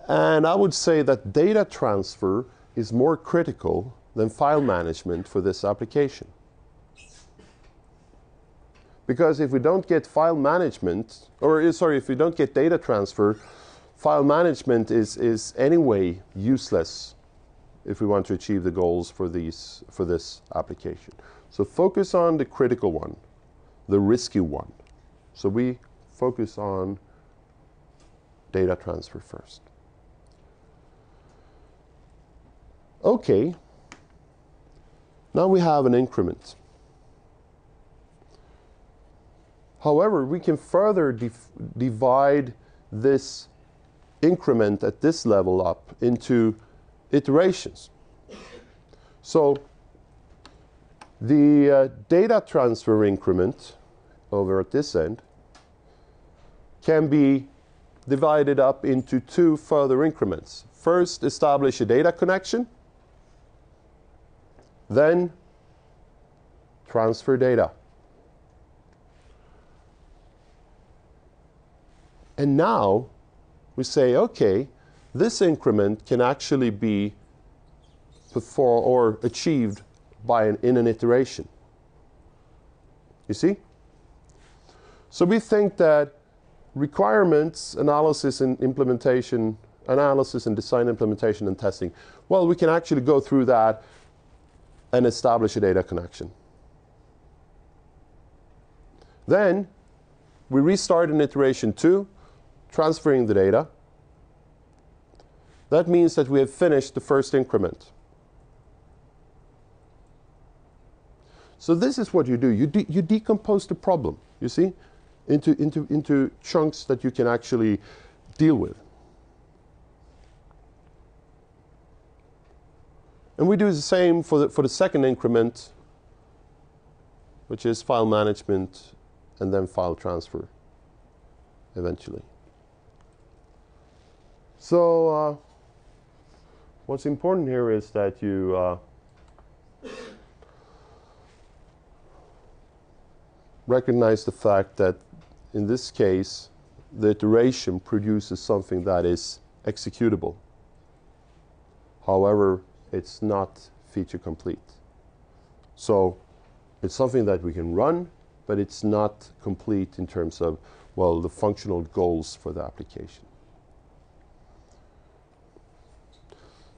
And I would say that data transfer is more critical than file management for this application. Because if we don't get file management, or sorry, if we don't get data transfer, file management is, is anyway useless if we want to achieve the goals for, these, for this application. So focus on the critical one, the risky one. So we focus on data transfer first. Okay. Now we have an increment. However, we can further divide this increment at this level up into iterations. So the uh, data transfer increment over at this end can be divided up into two further increments. First, establish a data connection. Then transfer data. And now we say, okay, this increment can actually be performed or achieved by an, in an iteration. You see? So we think that requirements, analysis and implementation, analysis and design, implementation and testing, well, we can actually go through that and establish a data connection. Then we restart in iteration two, transferring the data. That means that we have finished the first increment. So this is what you do. You, de you decompose the problem, you see, into, into, into chunks that you can actually deal with. And we do the same for the, for the second increment, which is file management and then file transfer eventually. So uh, what's important here is that you uh, recognize the fact that in this case, the iteration produces something that is executable. However, it's not feature complete. So it's something that we can run, but it's not complete in terms of, well, the functional goals for the application.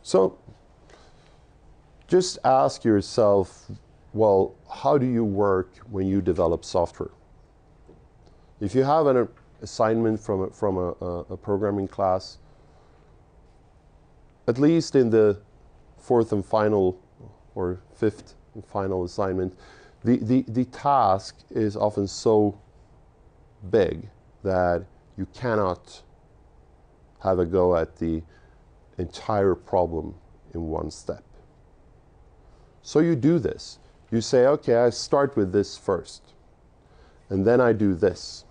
So just ask yourself, well, how do you work when you develop software? If you have an assignment from a, from a, a programming class, at least in the fourth and final or fifth and final assignment, the, the, the task is often so big that you cannot have a go at the entire problem in one step. So you do this. You say, okay, I start with this first, and then I do this,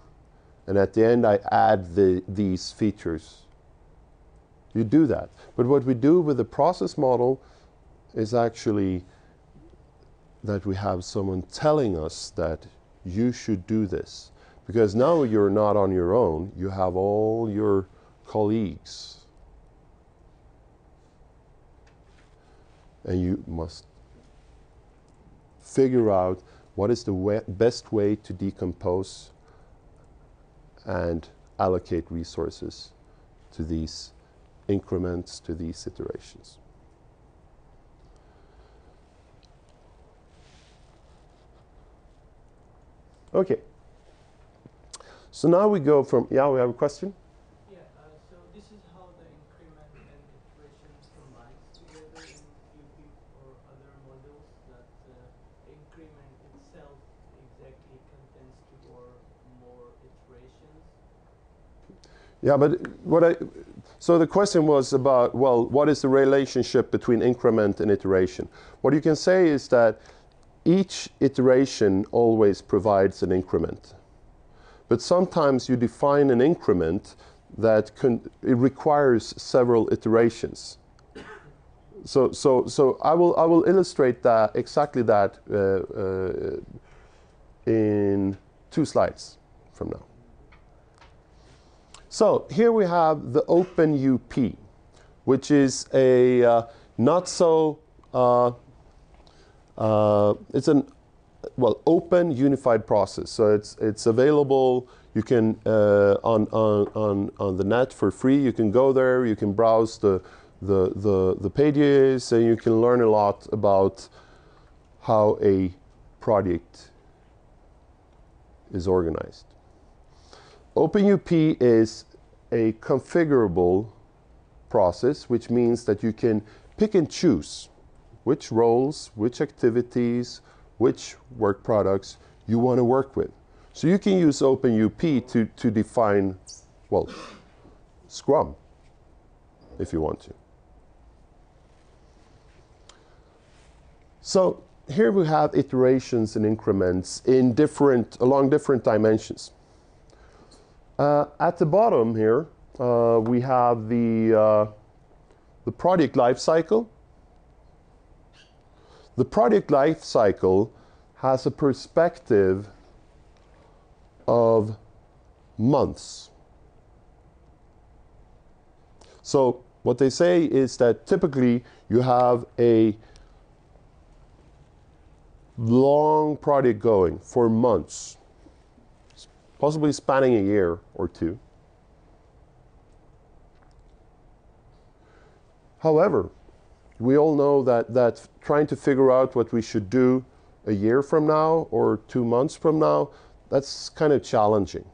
and at the end I add the, these features. You do that. But what we do with the process model is actually that we have someone telling us that you should do this, because now you're not on your own. You have all your colleagues, and you must figure out what is the way, best way to decompose and allocate resources to these increments, to these iterations. Okay. So now we go from, yeah, we have a question? Yeah, uh, so this is how the increment and iterations combine together in U P or other models, that uh, increment itself exactly contains two or more iterations. Yeah, but what I, so the question was about, well, what is the relationship between increment and iteration? What you can say is that each iteration always provides an increment. But sometimes you define an increment that can, it requires several iterations. So, so, so I will, I will illustrate that, exactly that uh, uh, in two slides from now. So here we have the OpenUP, which is a uh, not so, uh, uh, it's an, well, open unified process. So it's, it's available. You can, uh, on, on, on, on the net for free. You can go there, you can browse the, the, the, the pages, and you can learn a lot about how a project is organized. OpenUP is a configurable process, which means that you can pick and choose which roles, which activities, which work products you want to work with. So you can use OpenUP to, to define, well, Scrum, if you want to. So here we have iterations and increments in different, along different dimensions. Uh, at the bottom here, uh, we have the, uh, the project life cycle. The project life cycle has a perspective of months. So what they say is that typically you have a long project going for months. possibly spanning a year or two. However, we all know that, that trying to figure out what we should do a year from now or two months from now, that's kind of challenging.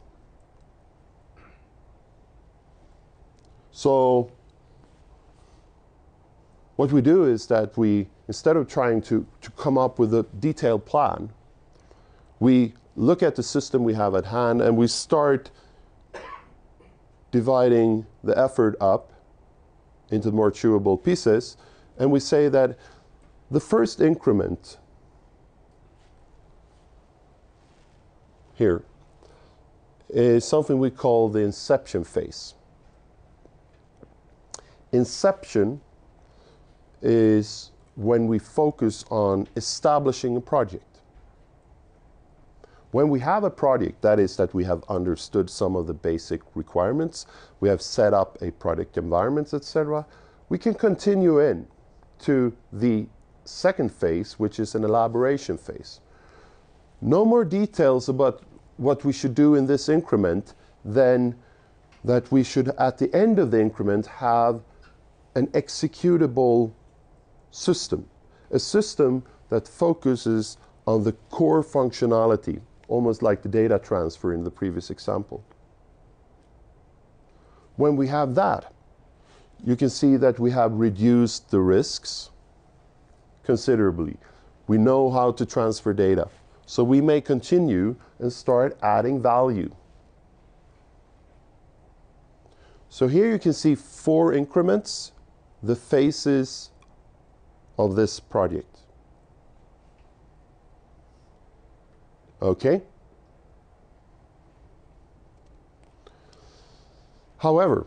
So what we do is that we, instead of trying to, to come up with a detailed plan, we look at the system we have at hand and we start dividing the effort up into more chewable pieces, and we say that the first increment here is something we call the inception phase. Inception is when we focus on establishing a project. When we have a project, that is that we have understood some of the basic requirements, we have set up a product environment, et cetera, we can continue in to the second phase, which is an elaboration phase. No more details about what we should do in this increment than that we should, at the end of the increment, have an executable system, a system that focuses on the core functionality, almost like the data transfer in the previous example. When we have that, you can see that we have reduced the risks considerably. We know how to transfer data. So we may continue and start adding value. So here you can see four increments, the phases of this project. Okay. However,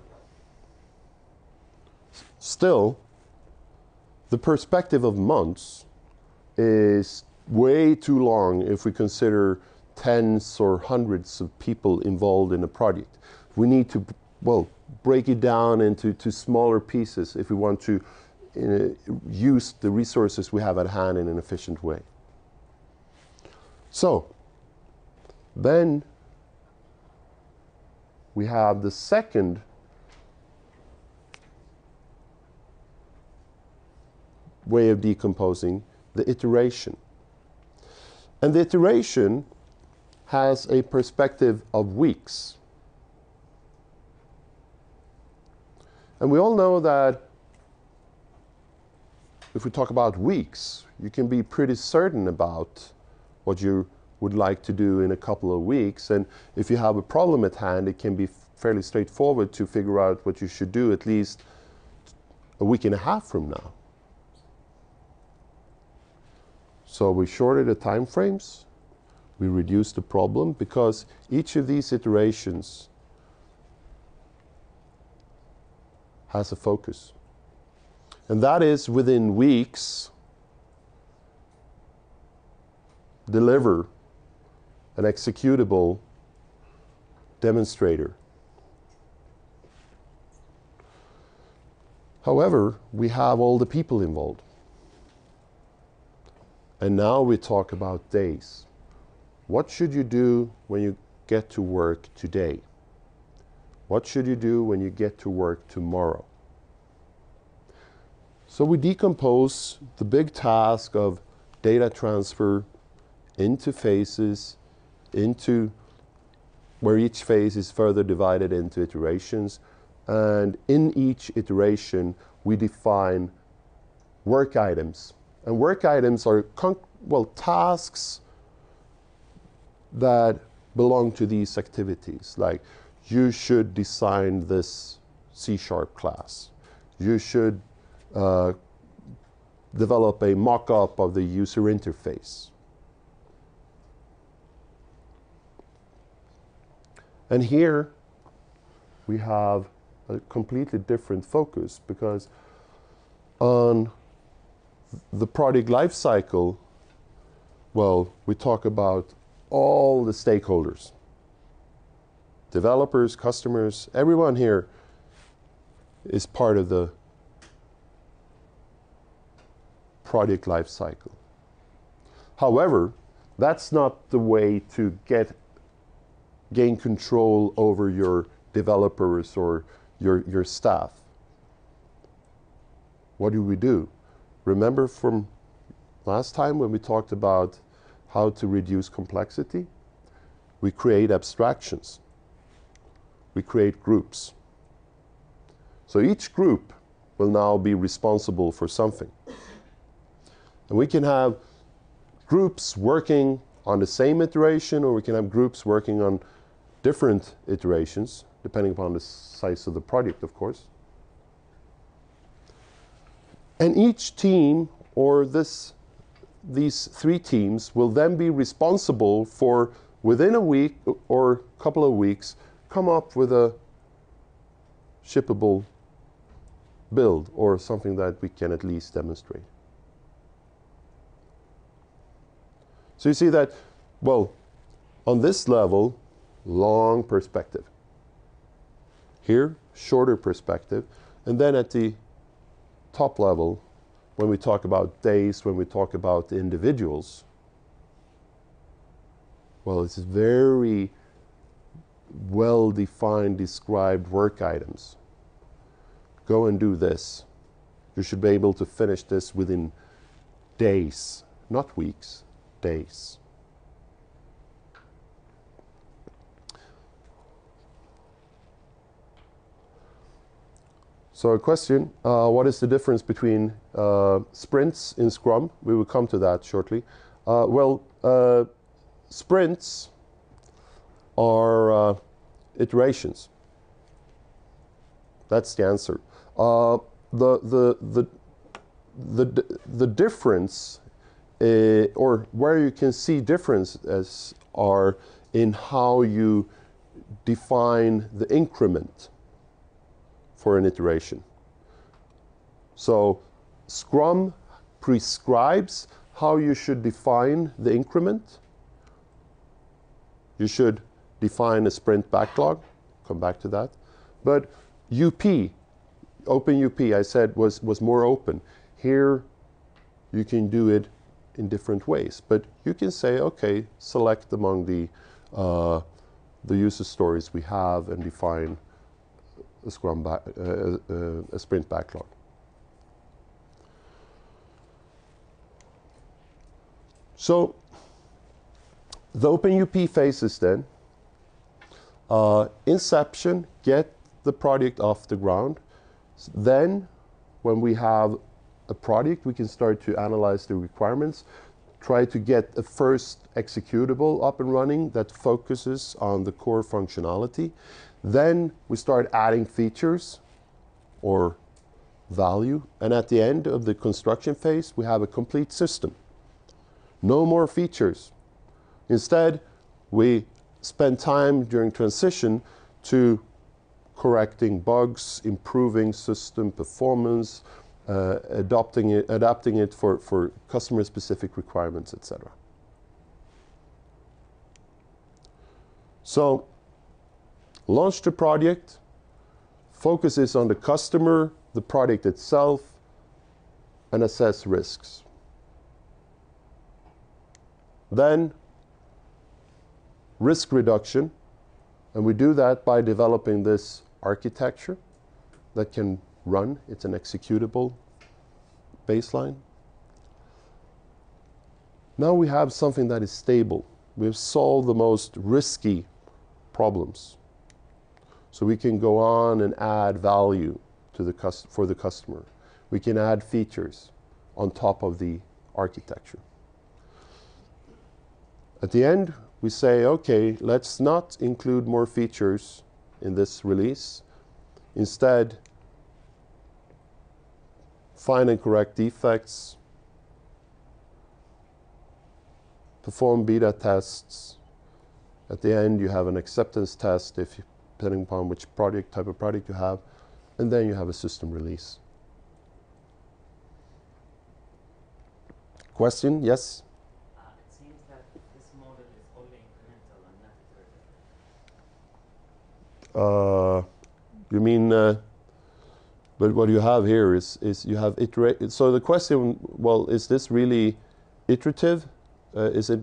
still, the perspective of months is way too long if we consider tens or hundreds of people involved in a project. We need to, well, break it down into to smaller pieces if we want to uh, use the resources we have at hand in an efficient way. So then we have the second way of decomposing, the iteration. And the iteration has a perspective of weeks. And we all know that if we talk about weeks, you can be pretty certain about what you would like to do in a couple of weeks. And if you have a problem at hand, it can be fairly straightforward to figure out what you should do at least a week and a half from now. So we shorten the time frames, we reduce the problem, because each of these iterations has a focus. And that is, within weeks, deliver an executable demonstrator. However, we have all the people involved. And now we talk about days. What should you do when you get to work today? What should you do when you get to work tomorrow? So we decompose the big task of data transfer into phases, into where each phase is further divided into iterations. And in each iteration, we define work items. And work items are, well, tasks that belong to these activities. Like, you should design this C sharp class. You should uh, develop a mock-up of the user interface. And here, we have a completely different focus, because on the product lifecycle, well, we talk about all the stakeholders. Developers, customers, everyone here is part of the product lifecycle. However, that's not the way to get gain control over your developers or your, your staff. What do we do? Remember from last time when we talked about how to reduce complexity? We create abstractions. We create groups. So each group will now be responsible for something. And we can have groups working on the same iteration, or we can have groups working on different iterations, depending upon the size of the project, of course. And each team, or this, these three teams, will then be responsible for, within a week or a couple of weeks, come up with a shippable build, or something that we can at least demonstrate. So you see that, well, on this level, long perspective. Here, shorter perspective. And then at the top level, when we talk about days, when we talk about individuals, well, it's very well-defined, described work items. Go and do this. You should be able to finish this within days, not weeks, days. So a question, uh, what is the difference between uh, sprints in Scrum? We will come to that shortly. Uh, well, uh, sprints are uh, iterations. That's the answer. Uh, the, the, the, the, the difference, uh, or where you can see differences, are in how you define the increment for an iteration. So Scrum prescribes how you should define the increment. You should define a sprint backlog. Come back to that. But U P, Open U P, I said, was, was more open. Here, you can do it in different ways. But you can say, OK, select among the, uh, the user stories we have and define a, scrum back, uh, uh, a sprint backlog. So the Open U P phases then. Uh, inception, get the project off the ground. Then, when we have a project, we can start to analyze the requirements, try to get a first executable up and running that focuses on the core functionality. Then we start adding features or value. And at the end of the construction phase, we have a complete system. No more features. Instead, we spend time during transition to correcting bugs, improving system performance, uh, adopting it, adapting it for, for customer-specific requirements, et cetera. So launch the project, focuses on the customer, the product itself, and assess risks. Then risk reduction, and we do that by developing this architecture that can run. It's an executable baseline. Now we have something that is stable. We've solved the most risky problems. So we can go on and add value to the cust- for the customer. We can add features on top of the architecture. At the end, we say, OK, let's not include more features in this release. Instead, find and correct defects, perform beta tests. At the end, you have an acceptance test, if, depending upon which product, type of product you have. And then you have a system release. Question? Yes? Uh, you mean, uh, but what you have here is, is you have iterate. So the question, well, is this really iterative? Uh, is it,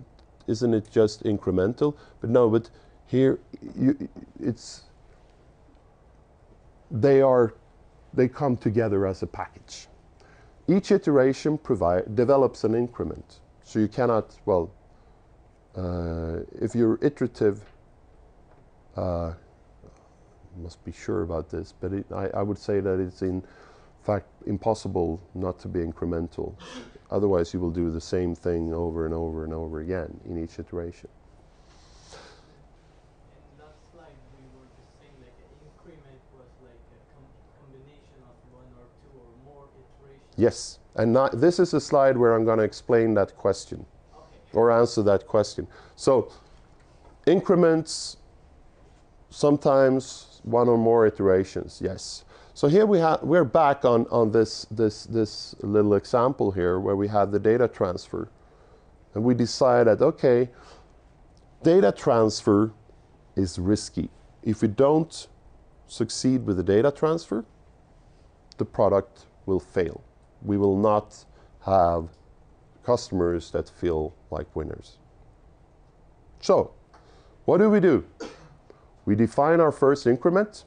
isn't it just incremental? But no, but Here, you, it's they are they come together as a package. Each iteration provide, develops an increment, so you cannot, well, uh, if you're iterative, uh, must be sure about this, but it, I, I would say that it's in fact impossible not to be incremental. Otherwise, you will do the same thing over and over and over again in each iteration. Yes, and not, this is a slide where I'm going to explain that question, okay, or answer that question. So increments, sometimes one or more iterations, yes. So here we have, we're back on, on this, this, this little example here where we have the data transfer. And we decide that, okay, data transfer is risky. If we don't succeed with the data transfer, the product will fail. We will not have customers that feel like winners. So, what do we do? We define our first increment.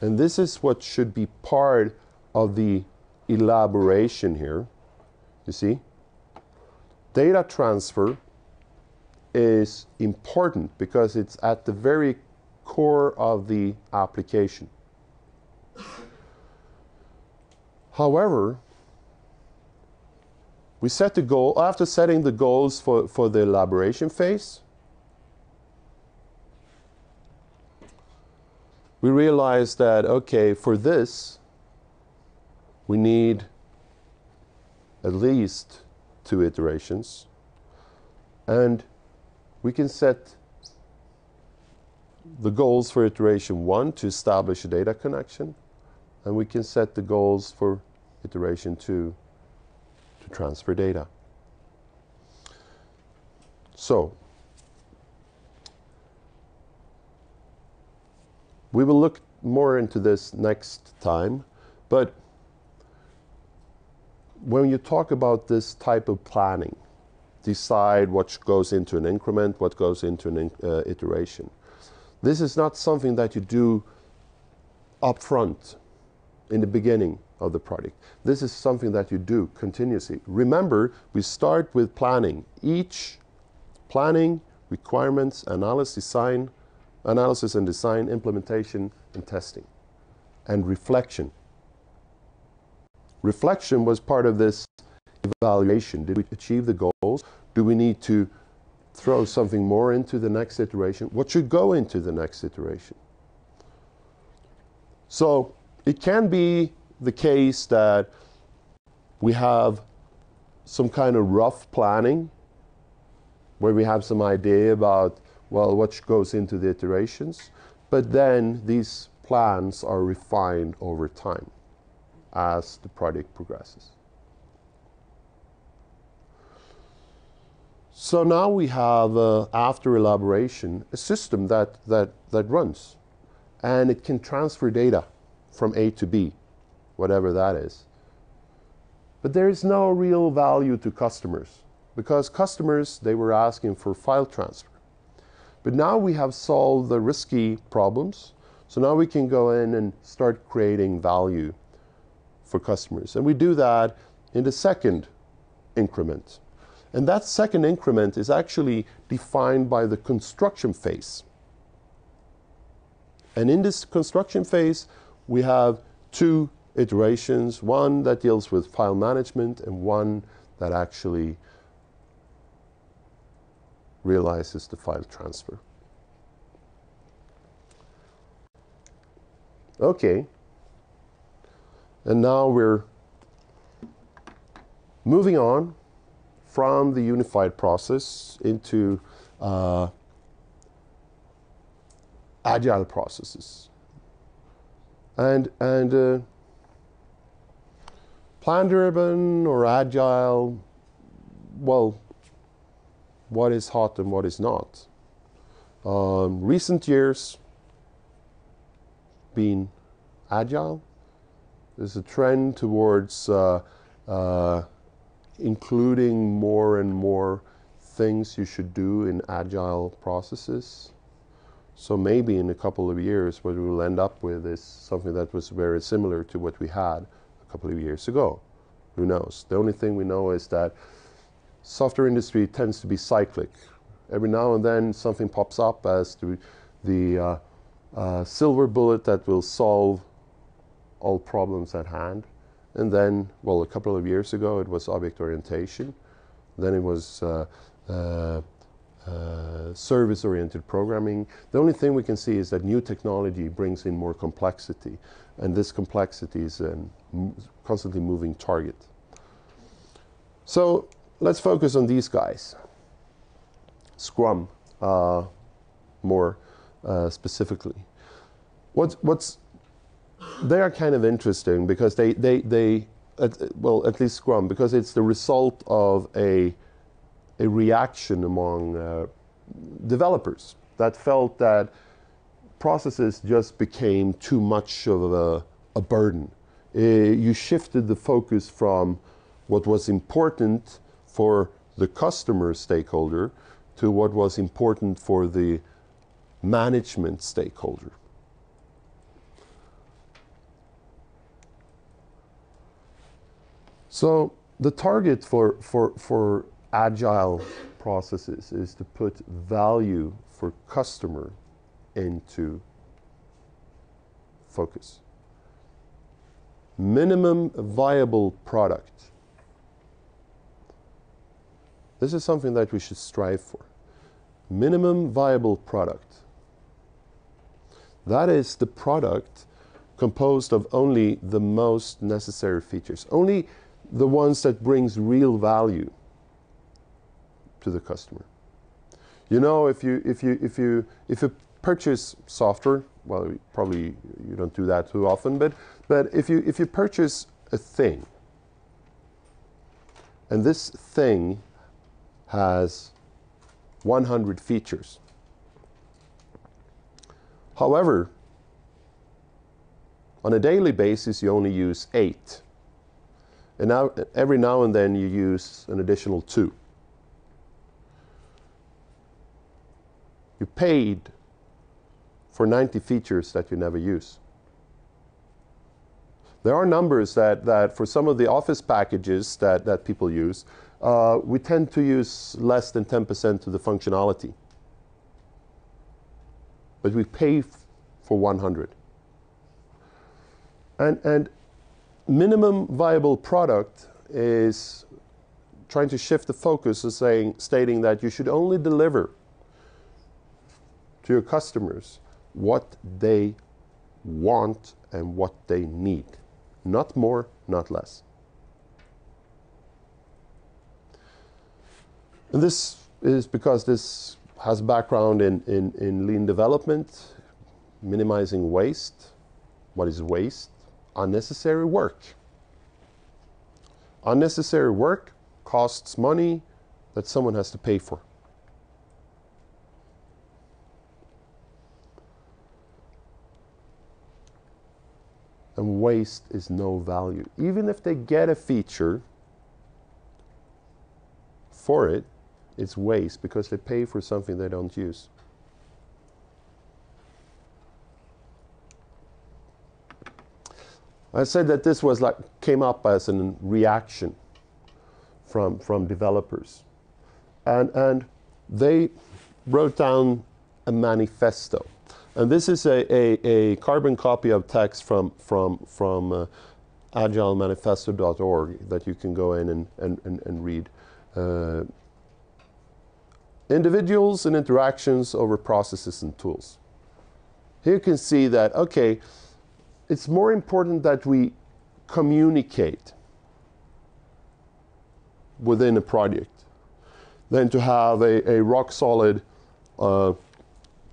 And this is what should be part of the elaboration here. You see? Data transfer is important because it's at the very core of the application. However, we set the goal, after setting the goals for, for the elaboration phase, we realize that, okay, for this, we need at least two iterations, and we can set the goals for iteration one to establish a data connection, and we can set the goals for iteration two to transfer data. So we will look more into this next time, but when you talk about this type of planning, decide what goes into an increment, what goes into an uh, iteration. This is not something that you do up front in the beginning of the project. This is something that you do continuously. Remember, we start with planning. Each planning, requirements, analysis, design, analysis and design, implementation, and testing, and reflection. Reflection was part of this evaluation. Did we achieve the goals? Do we need to throw something more into the next iteration? What should go into the next iteration? So it can be the case that we have some kind of rough planning where we have some idea about, well, what goes into the iterations, but then these plans are refined over time as the project progresses. So now we have, uh, after elaboration, a system that, that, that runs, and it can transfer data from A to B, whatever that is. But there is no real value to customers, because customers, they were asking for file transfer. But now we have solved the risky problems, so now we can go in and start creating value for customers. And we do that in the second increment. And that second increment is actually defined by the construction phase. And in this construction phase, we have two iterations, one that deals with file management and one that actually realizes the file transfer. Okay. And now we're moving on from the unified process into uh, agile processes. And, and uh, plan-driven or agile, well, what is hot and what is not? Um, recent years been agile. There's a trend towards uh, uh, including more and more things you should do in agile processes. So maybe in a couple of years what we'll end up with is something that was very similar to what we had a couple of years ago. Who knows? The only thing we know is that software industry tends to be cyclic. Every now and then something pops up as to the uh, uh, silver bullet that will solve all problems at hand. And then, well, a couple of years ago it was object orientation. Then it was uh, uh, uh, service-oriented programming. The only thing we can see is that new technology brings in more complexity, and this complexity is a constantly moving target. So let's focus on these guys. Scrum, uh, more uh, specifically. What's, what's, they are kind of interesting because they, they, they at, well, at least Scrum, because it's the result of a, a reaction among uh, developers that felt that processes just became too much of a, a burden. Uh, you shifted the focus from what was important for the customer stakeholder to what was important for the management stakeholder. So the target for, for, for agile processes is to put value for customer into focus. Minimum viable product. This is something that we should strive for. Minimum viable product. That is the product composed of only the most necessary features, only the ones that brings real value to the customer. You know, if you if you if you if you purchase software, well, probably you don't do that too often, but but if you if you purchase a thing, and this thing has one hundred features. However, on a daily basis, you only use eight. And now, every now and then, you use an additional two. You paid for ninety features that you never use. There are numbers that, that for some of the office packages that, that people use, Uh, we tend to use less than ten percent of the functionality. But we pay for one hundred. And, and minimum viable product is trying to shift the focus of saying, stating that you should only deliver to your customers what they want and what they need. Not more, not less. And this is because this has background in, in, in lean development, minimizing waste. What is waste? Unnecessary work. Unnecessary work costs money that someone has to pay for. And waste is no value. Even if they get a feature for it, it's waste because they pay for something they don't use. I said that this was like came up as a reaction from from developers, and and they wrote down a manifesto, and this is a a, a carbon copy of text from from from uh, agile manifesto dot org that you can go in and and and, and read. Uh, Individuals and interactions over processes and tools. Here you can see that, okay, it's more important that we communicate within a project than to have a, a rock-solid uh,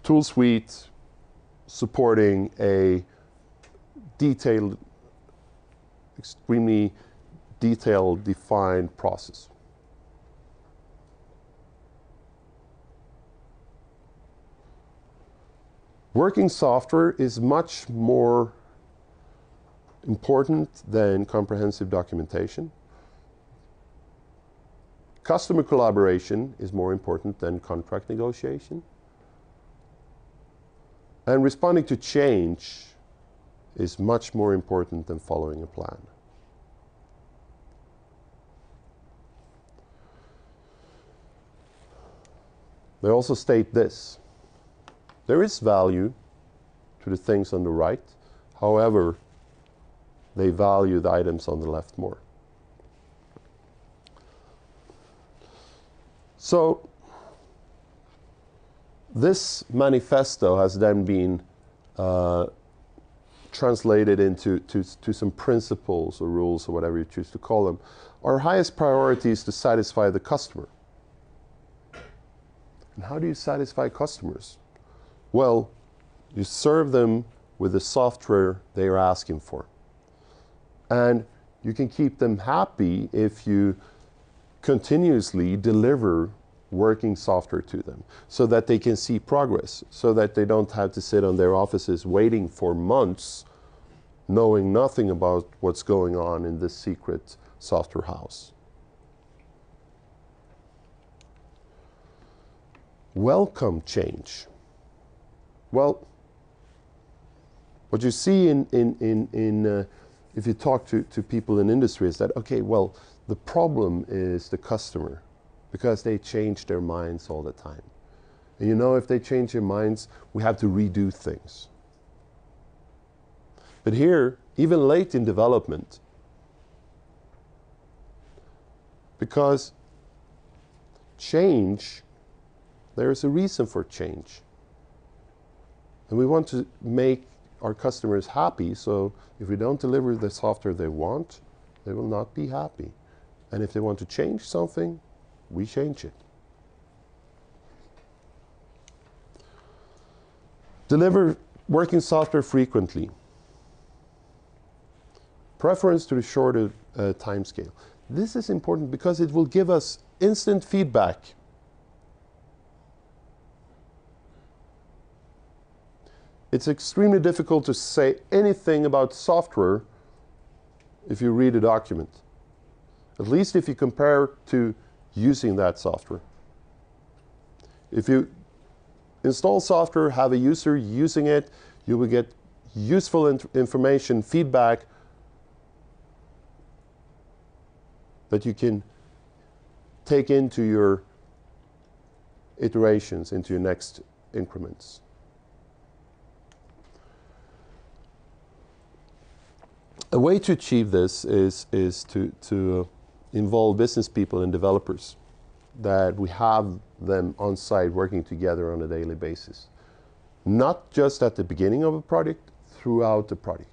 tool suite supporting a detailed, extremely detailed, defined process. Working software is much more important than comprehensive documentation. Customer collaboration is more important than contract negotiation. And responding to change is much more important than following a plan. They also state this. There is value to the things on the right. However, they value the items on the left more. So this manifesto has then been uh, translated into to, to some principles or rules or whatever you choose to call them. Our highest priority is to satisfy the customer. And how do you satisfy customers? Well, you serve them with the software they are asking for. And you can keep them happy if you continuously deliver working software to them so that they can see progress, so that they don't have to sit on their offices waiting for months knowing nothing about what's going on in this secret software house. Welcome change. Well, what you see in, in, in, in uh, if you talk to, to people in industry is that, okay, well, the problem is the customer, because they change their minds all the time. And you know, if they change their minds, we have to redo things. But here, even late in development, because change, there is a reason for change. And we want to make our customers happy, so if we don't deliver the software they want, they will not be happy. And if they want to change something, we change it. Deliver working software frequently. Preference to the shorter uh, time scale. This is important because it will give us instant feedback. It's extremely difficult to say anything about software if you read a document, at least if you compare to using that software. If you install software, have a user using it, you will get useful in information, feedback that you can take into your iterations, into your next increments. A way to achieve this is, is to, to involve business people and developers, that we have them on site working together on a daily basis. Not just at the beginning of a project, throughout the project.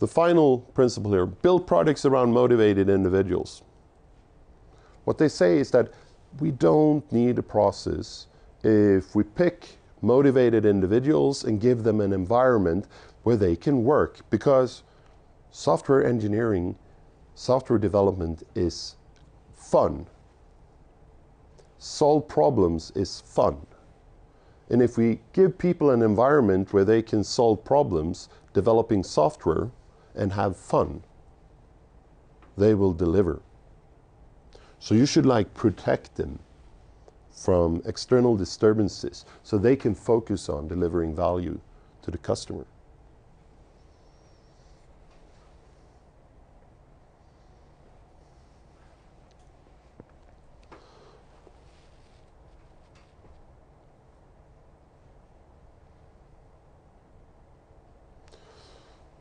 The final principle here, build products around motivated individuals. What they say is that we don't need a process if we pick motivated individuals and give them an environment where they can work, because software engineering, software development is fun. Solve problems is fun. And if we give people an environment where they can solve problems developing software and have fun, they will deliver. So you should like protect them from external disturbances, so they can focus on delivering value to the customer.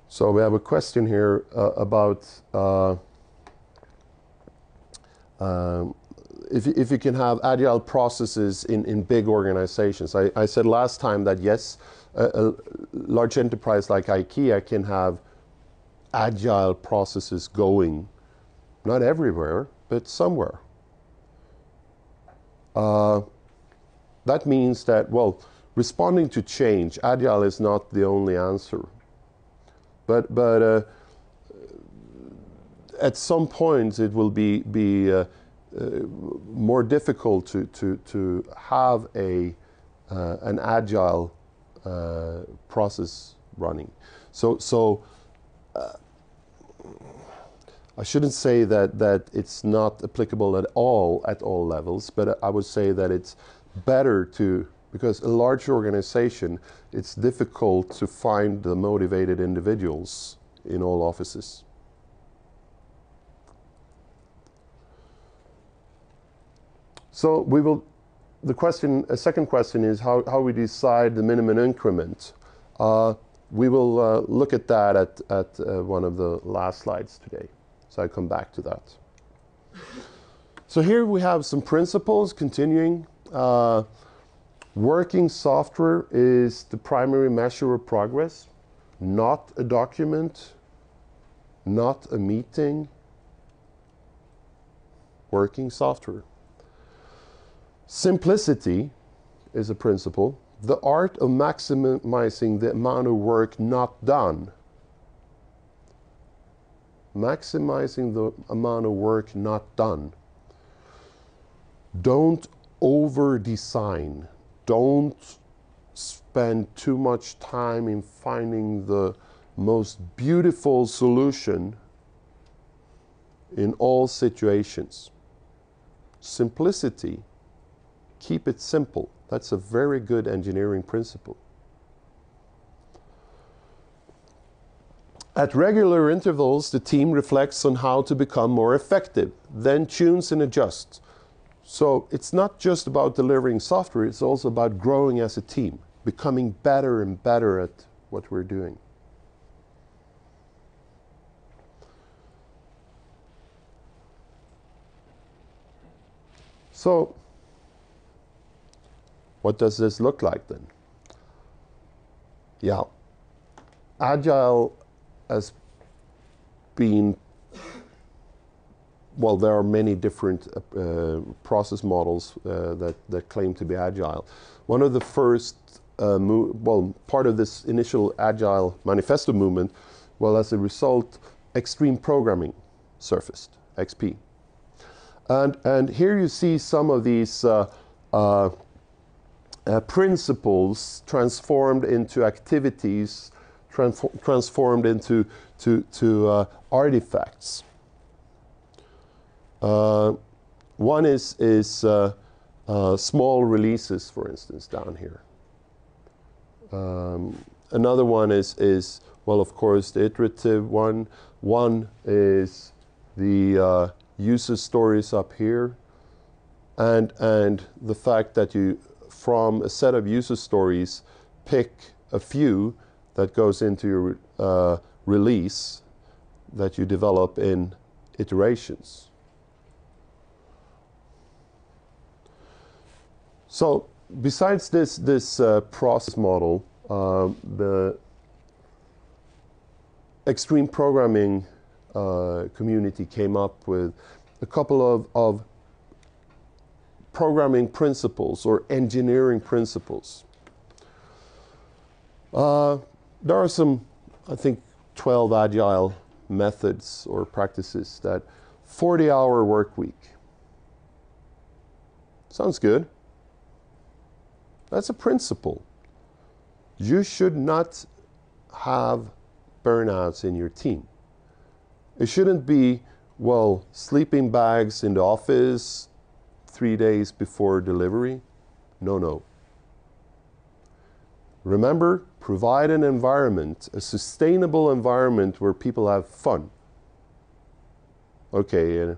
So we have a question here uh, about uh, um, If, if you can have agile processes in, in big organizations. I, I said last time that yes, a, a large enterprise like IKEA can have agile processes going, not everywhere, but somewhere. Uh, that means that, well, responding to change, agile is not the only answer. But, but uh, at some point it will be, be uh, Uh, more difficult to, to, to have a, uh, an agile uh, process running. So, so uh, I shouldn't say that that it's not applicable at all at all levels, but I would say that it's better to, because a large organization, it's difficult to find the motivated individuals in all offices. So we will, the question, a second question is how, how we decide the minimum increment. Uh, we will uh, look at that at, at uh, one of the last slides today. So I come back to that. So here we have some principles continuing. Uh, working software is the primary measure of progress, not a document, not a meeting. Working software. Simplicity is a principle. The art of maximizing the amount of work not done. Maximizing the amount of work not done. Don't over-design. Don't spend too much time in finding the most beautiful solution in all situations. Simplicity. Keep it simple. That's a very good engineering principle. At regular intervals, the team reflects on how to become more effective, then tunes and adjusts. So it's not just about delivering software, it's also about growing as a team, becoming better and better at what we're doing. So, what does this look like then? Yeah, Agile has been, well, there are many different uh, process models uh, that, that claim to be Agile. One of the first, uh, well, part of this initial Agile manifesto movement, well, as a result, extreme programming surfaced, X P. And, and here you see some of these uh, uh, uh, principles transformed into activities, transformed into to, to, uh, artifacts. Uh, one is, is uh, uh, small releases, for instance, down here. Um, another one is, is, well, of course, the iterative one. One is the uh, user stories up here, and, and the fact that you, from a set of user stories, pick a few that goes into your uh, release that you develop in iterations. So besides this, this uh, process model, uh, the extreme programming uh, community came up with a couple of, of programming principles or engineering principles. Uh, There are some, I think, twelve Agile methods or practices. That forty hour work week. Sounds good. That's a principle. You should not have burnouts in your team. It shouldn't be, well, sleeping bags in the office three days before delivery. No, no. Remember, provide an environment, a sustainable environment where people have fun. Okay, a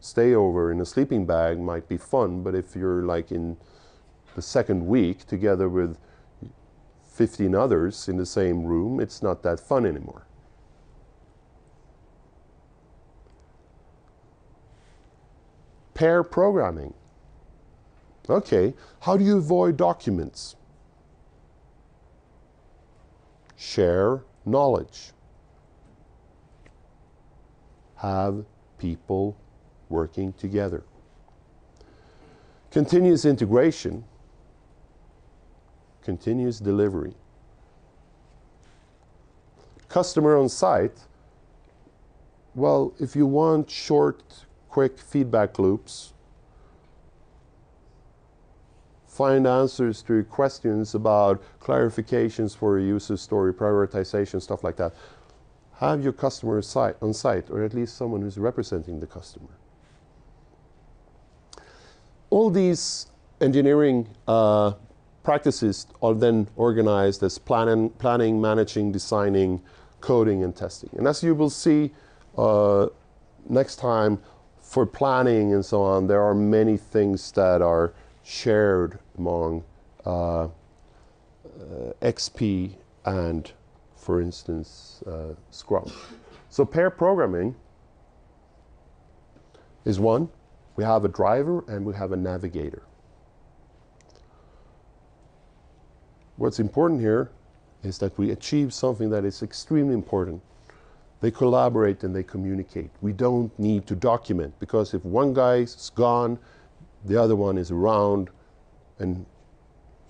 stay over in a sleeping bag might be fun, but if you're like in the second week together with fifteen others in the same room, it's not that fun anymore. Pair programming. Okay, how do you avoid documents? Share knowledge. Have people working together. Continuous integration. Continuous delivery. Customer on site. Well, if you want short, quick feedback loops, find answers to questions about clarifications for a user story, prioritization, stuff like that. have your customer on site, or at least someone who's representing the customer. All these engineering uh, practices are then organized as plan planning, managing, designing, coding, and testing. And as you will see uh, next time, for planning and so on, there are many things that are shared among uh, uh, X P and, for instance, uh, Scrum. So pair programming is one. We have a driver and we have a navigator. What's important here is that we achieve something that is extremely important. They collaborate and they communicate. We don't need to document, because if one guy's gone, the other one is around, and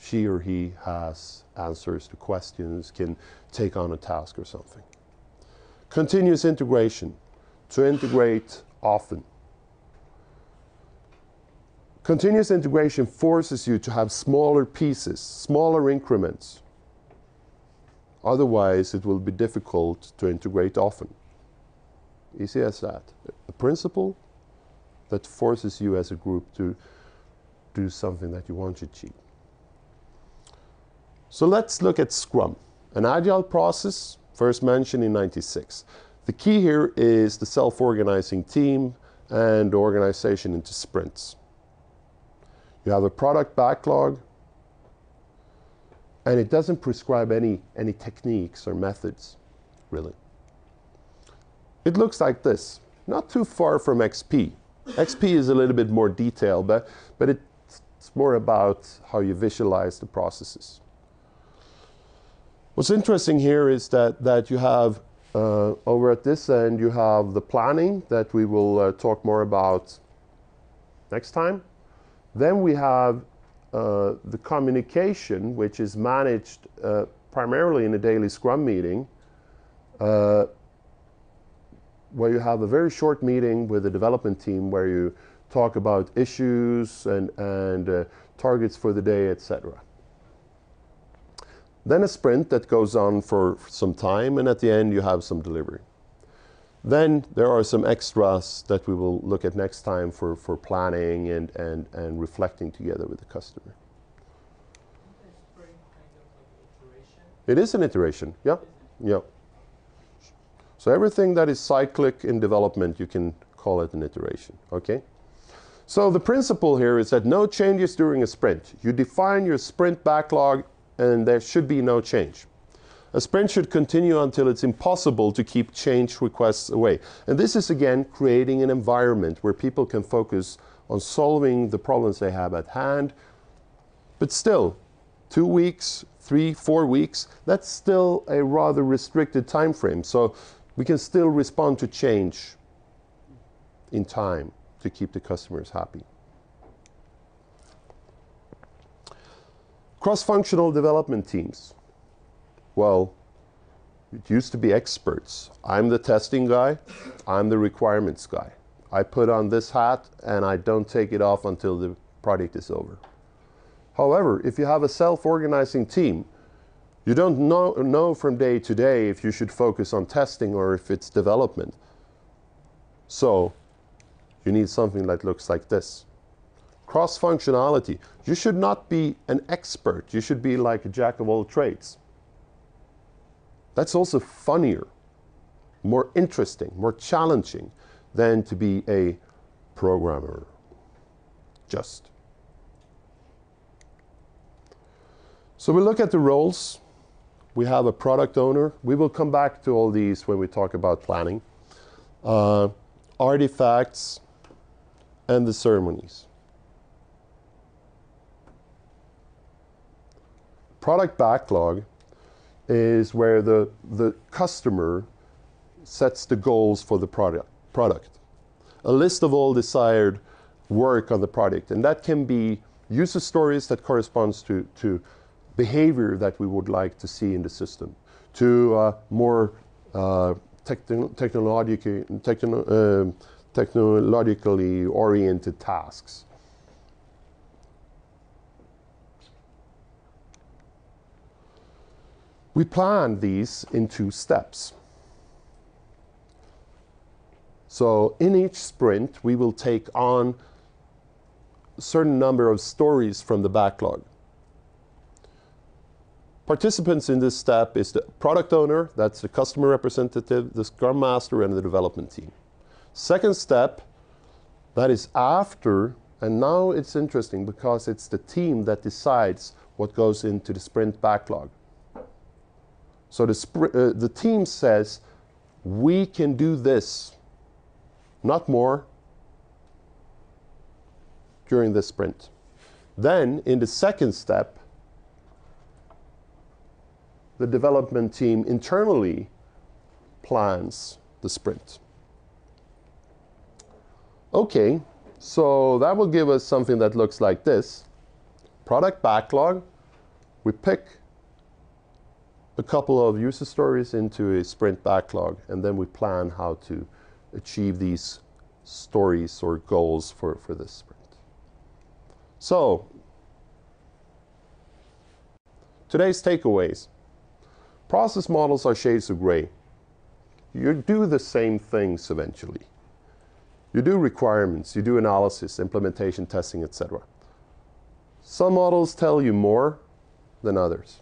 she or he has answers to questions, can take on a task or something. Continuous integration, to integrate often. Continuous integration forces you to have smaller pieces, smaller increments. Otherwise, it will be difficult to integrate often. Easy as that. A principle that forces you as a group to do something that you want to achieve. So let's look at Scrum, an agile process first mentioned in ninety-six. The key here is the self-organizing team and organization into sprints. You have a product backlog, and it doesn't prescribe any, any techniques or methods, really. It looks like this, not too far from X P. X P is a little bit more detailed, but, but it's more about how you visualize the processes. What's interesting here is that, that you have, uh, over at this end, you have the planning that we will uh, talk more about next time. Then we have uh, the communication, which is managed uh, primarily in a daily Scrum meeting, uh, where you have a very short meeting with the development team where you talk about issues and, and uh, targets for the day, et cetera. Then a sprint that goes on for some time, and at the end you have some delivery. Then there are some extras that we will look at next time for, for planning and, and, and reflecting together with the customer. It is an iteration, yeah. yeah. So everything that is cyclic in development, you can call it an iteration, okay? So the principle here is that no changes during a sprint. You define your sprint backlog and there should be no change. A sprint should continue until it's impossible to keep change requests away. And this is, again, creating an environment where people can focus on solving the problems they have at hand. But still, two weeks, three, four weeks, that's still a rather restricted time frame. So we can still respond to change in time to keep the customers happy. Cross-functional development teams. Well, it used to be experts. I'm the testing guy, I'm the requirements guy. I put on this hat and I don't take it off until the project is over. However, if you have a self-organizing team, you don't know, know from day to day if you should focus on testing or if it's development. So you need something that looks like this. Cross-functionality. You should not be an expert. You should be like a jack of all trades. That's also funnier, more interesting, more challenging than to be a programmer, just. So we look at the roles. We have a product owner. We will come back to all these when we talk about planning. Uh, artifacts and the ceremonies. Product backlog is where the, the customer sets the goals for the product, product. A list of all desired work on the product. And that can be user stories that corresponds to, to behavior that we would like to see in the system, to uh, more uh, techn technologic techn uh, technologically oriented tasks. We plan these in two steps. So in each sprint, we will take on a certain number of stories from the backlog. Participants in this step is the product owner, that's the customer representative, the Scrum Master, and the development team. Second step, that is after, and now it's interesting because it's the team that decides what goes into the sprint backlog. So the, spr uh, the team says, we can do this, not more, during this sprint. Then in the second step, the development team internally plans the sprint. Okay, so that will give us something that looks like this. Product backlog, we pick a couple of user stories into a sprint backlog, and then we plan how to achieve these stories or goals for, for this sprint. So, today's takeaways. Process models are shades of gray. You do the same things eventually. You do requirements, you do analysis, implementation, testing, et cetera. Some models tell you more than others.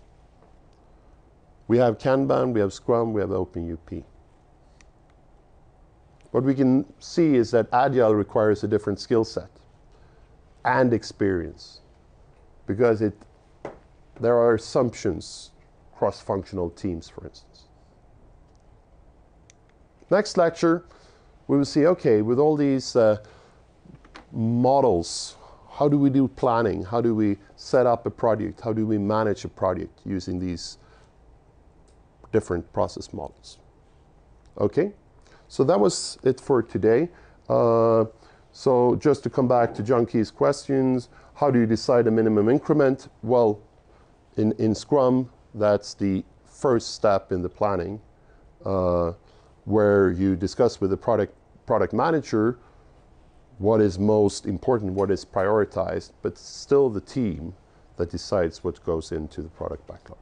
We have Kanban, we have Scrum, we have OpenUP. What we can see is that Agile requires a different skill set and experience because it, there are assumptions. Cross-functional teams, for instance. Next lecture, we will see, okay, with all these uh, models, how do we do planning? How do we set up a project? How do we manage a project using these different process models? Okay, so that was it for today. Uh, so just to come back to John Key's questions, how do you decide a minimum increment? Well, in, in Scrum, that's the first step in the planning, uh, where you discuss with the product, product manager what is most important, what is prioritized, but still the team that decides what goes into the product backlog,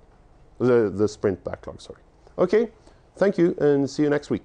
the, the sprint backlog, sorry. Okay, thank you, and see you next week.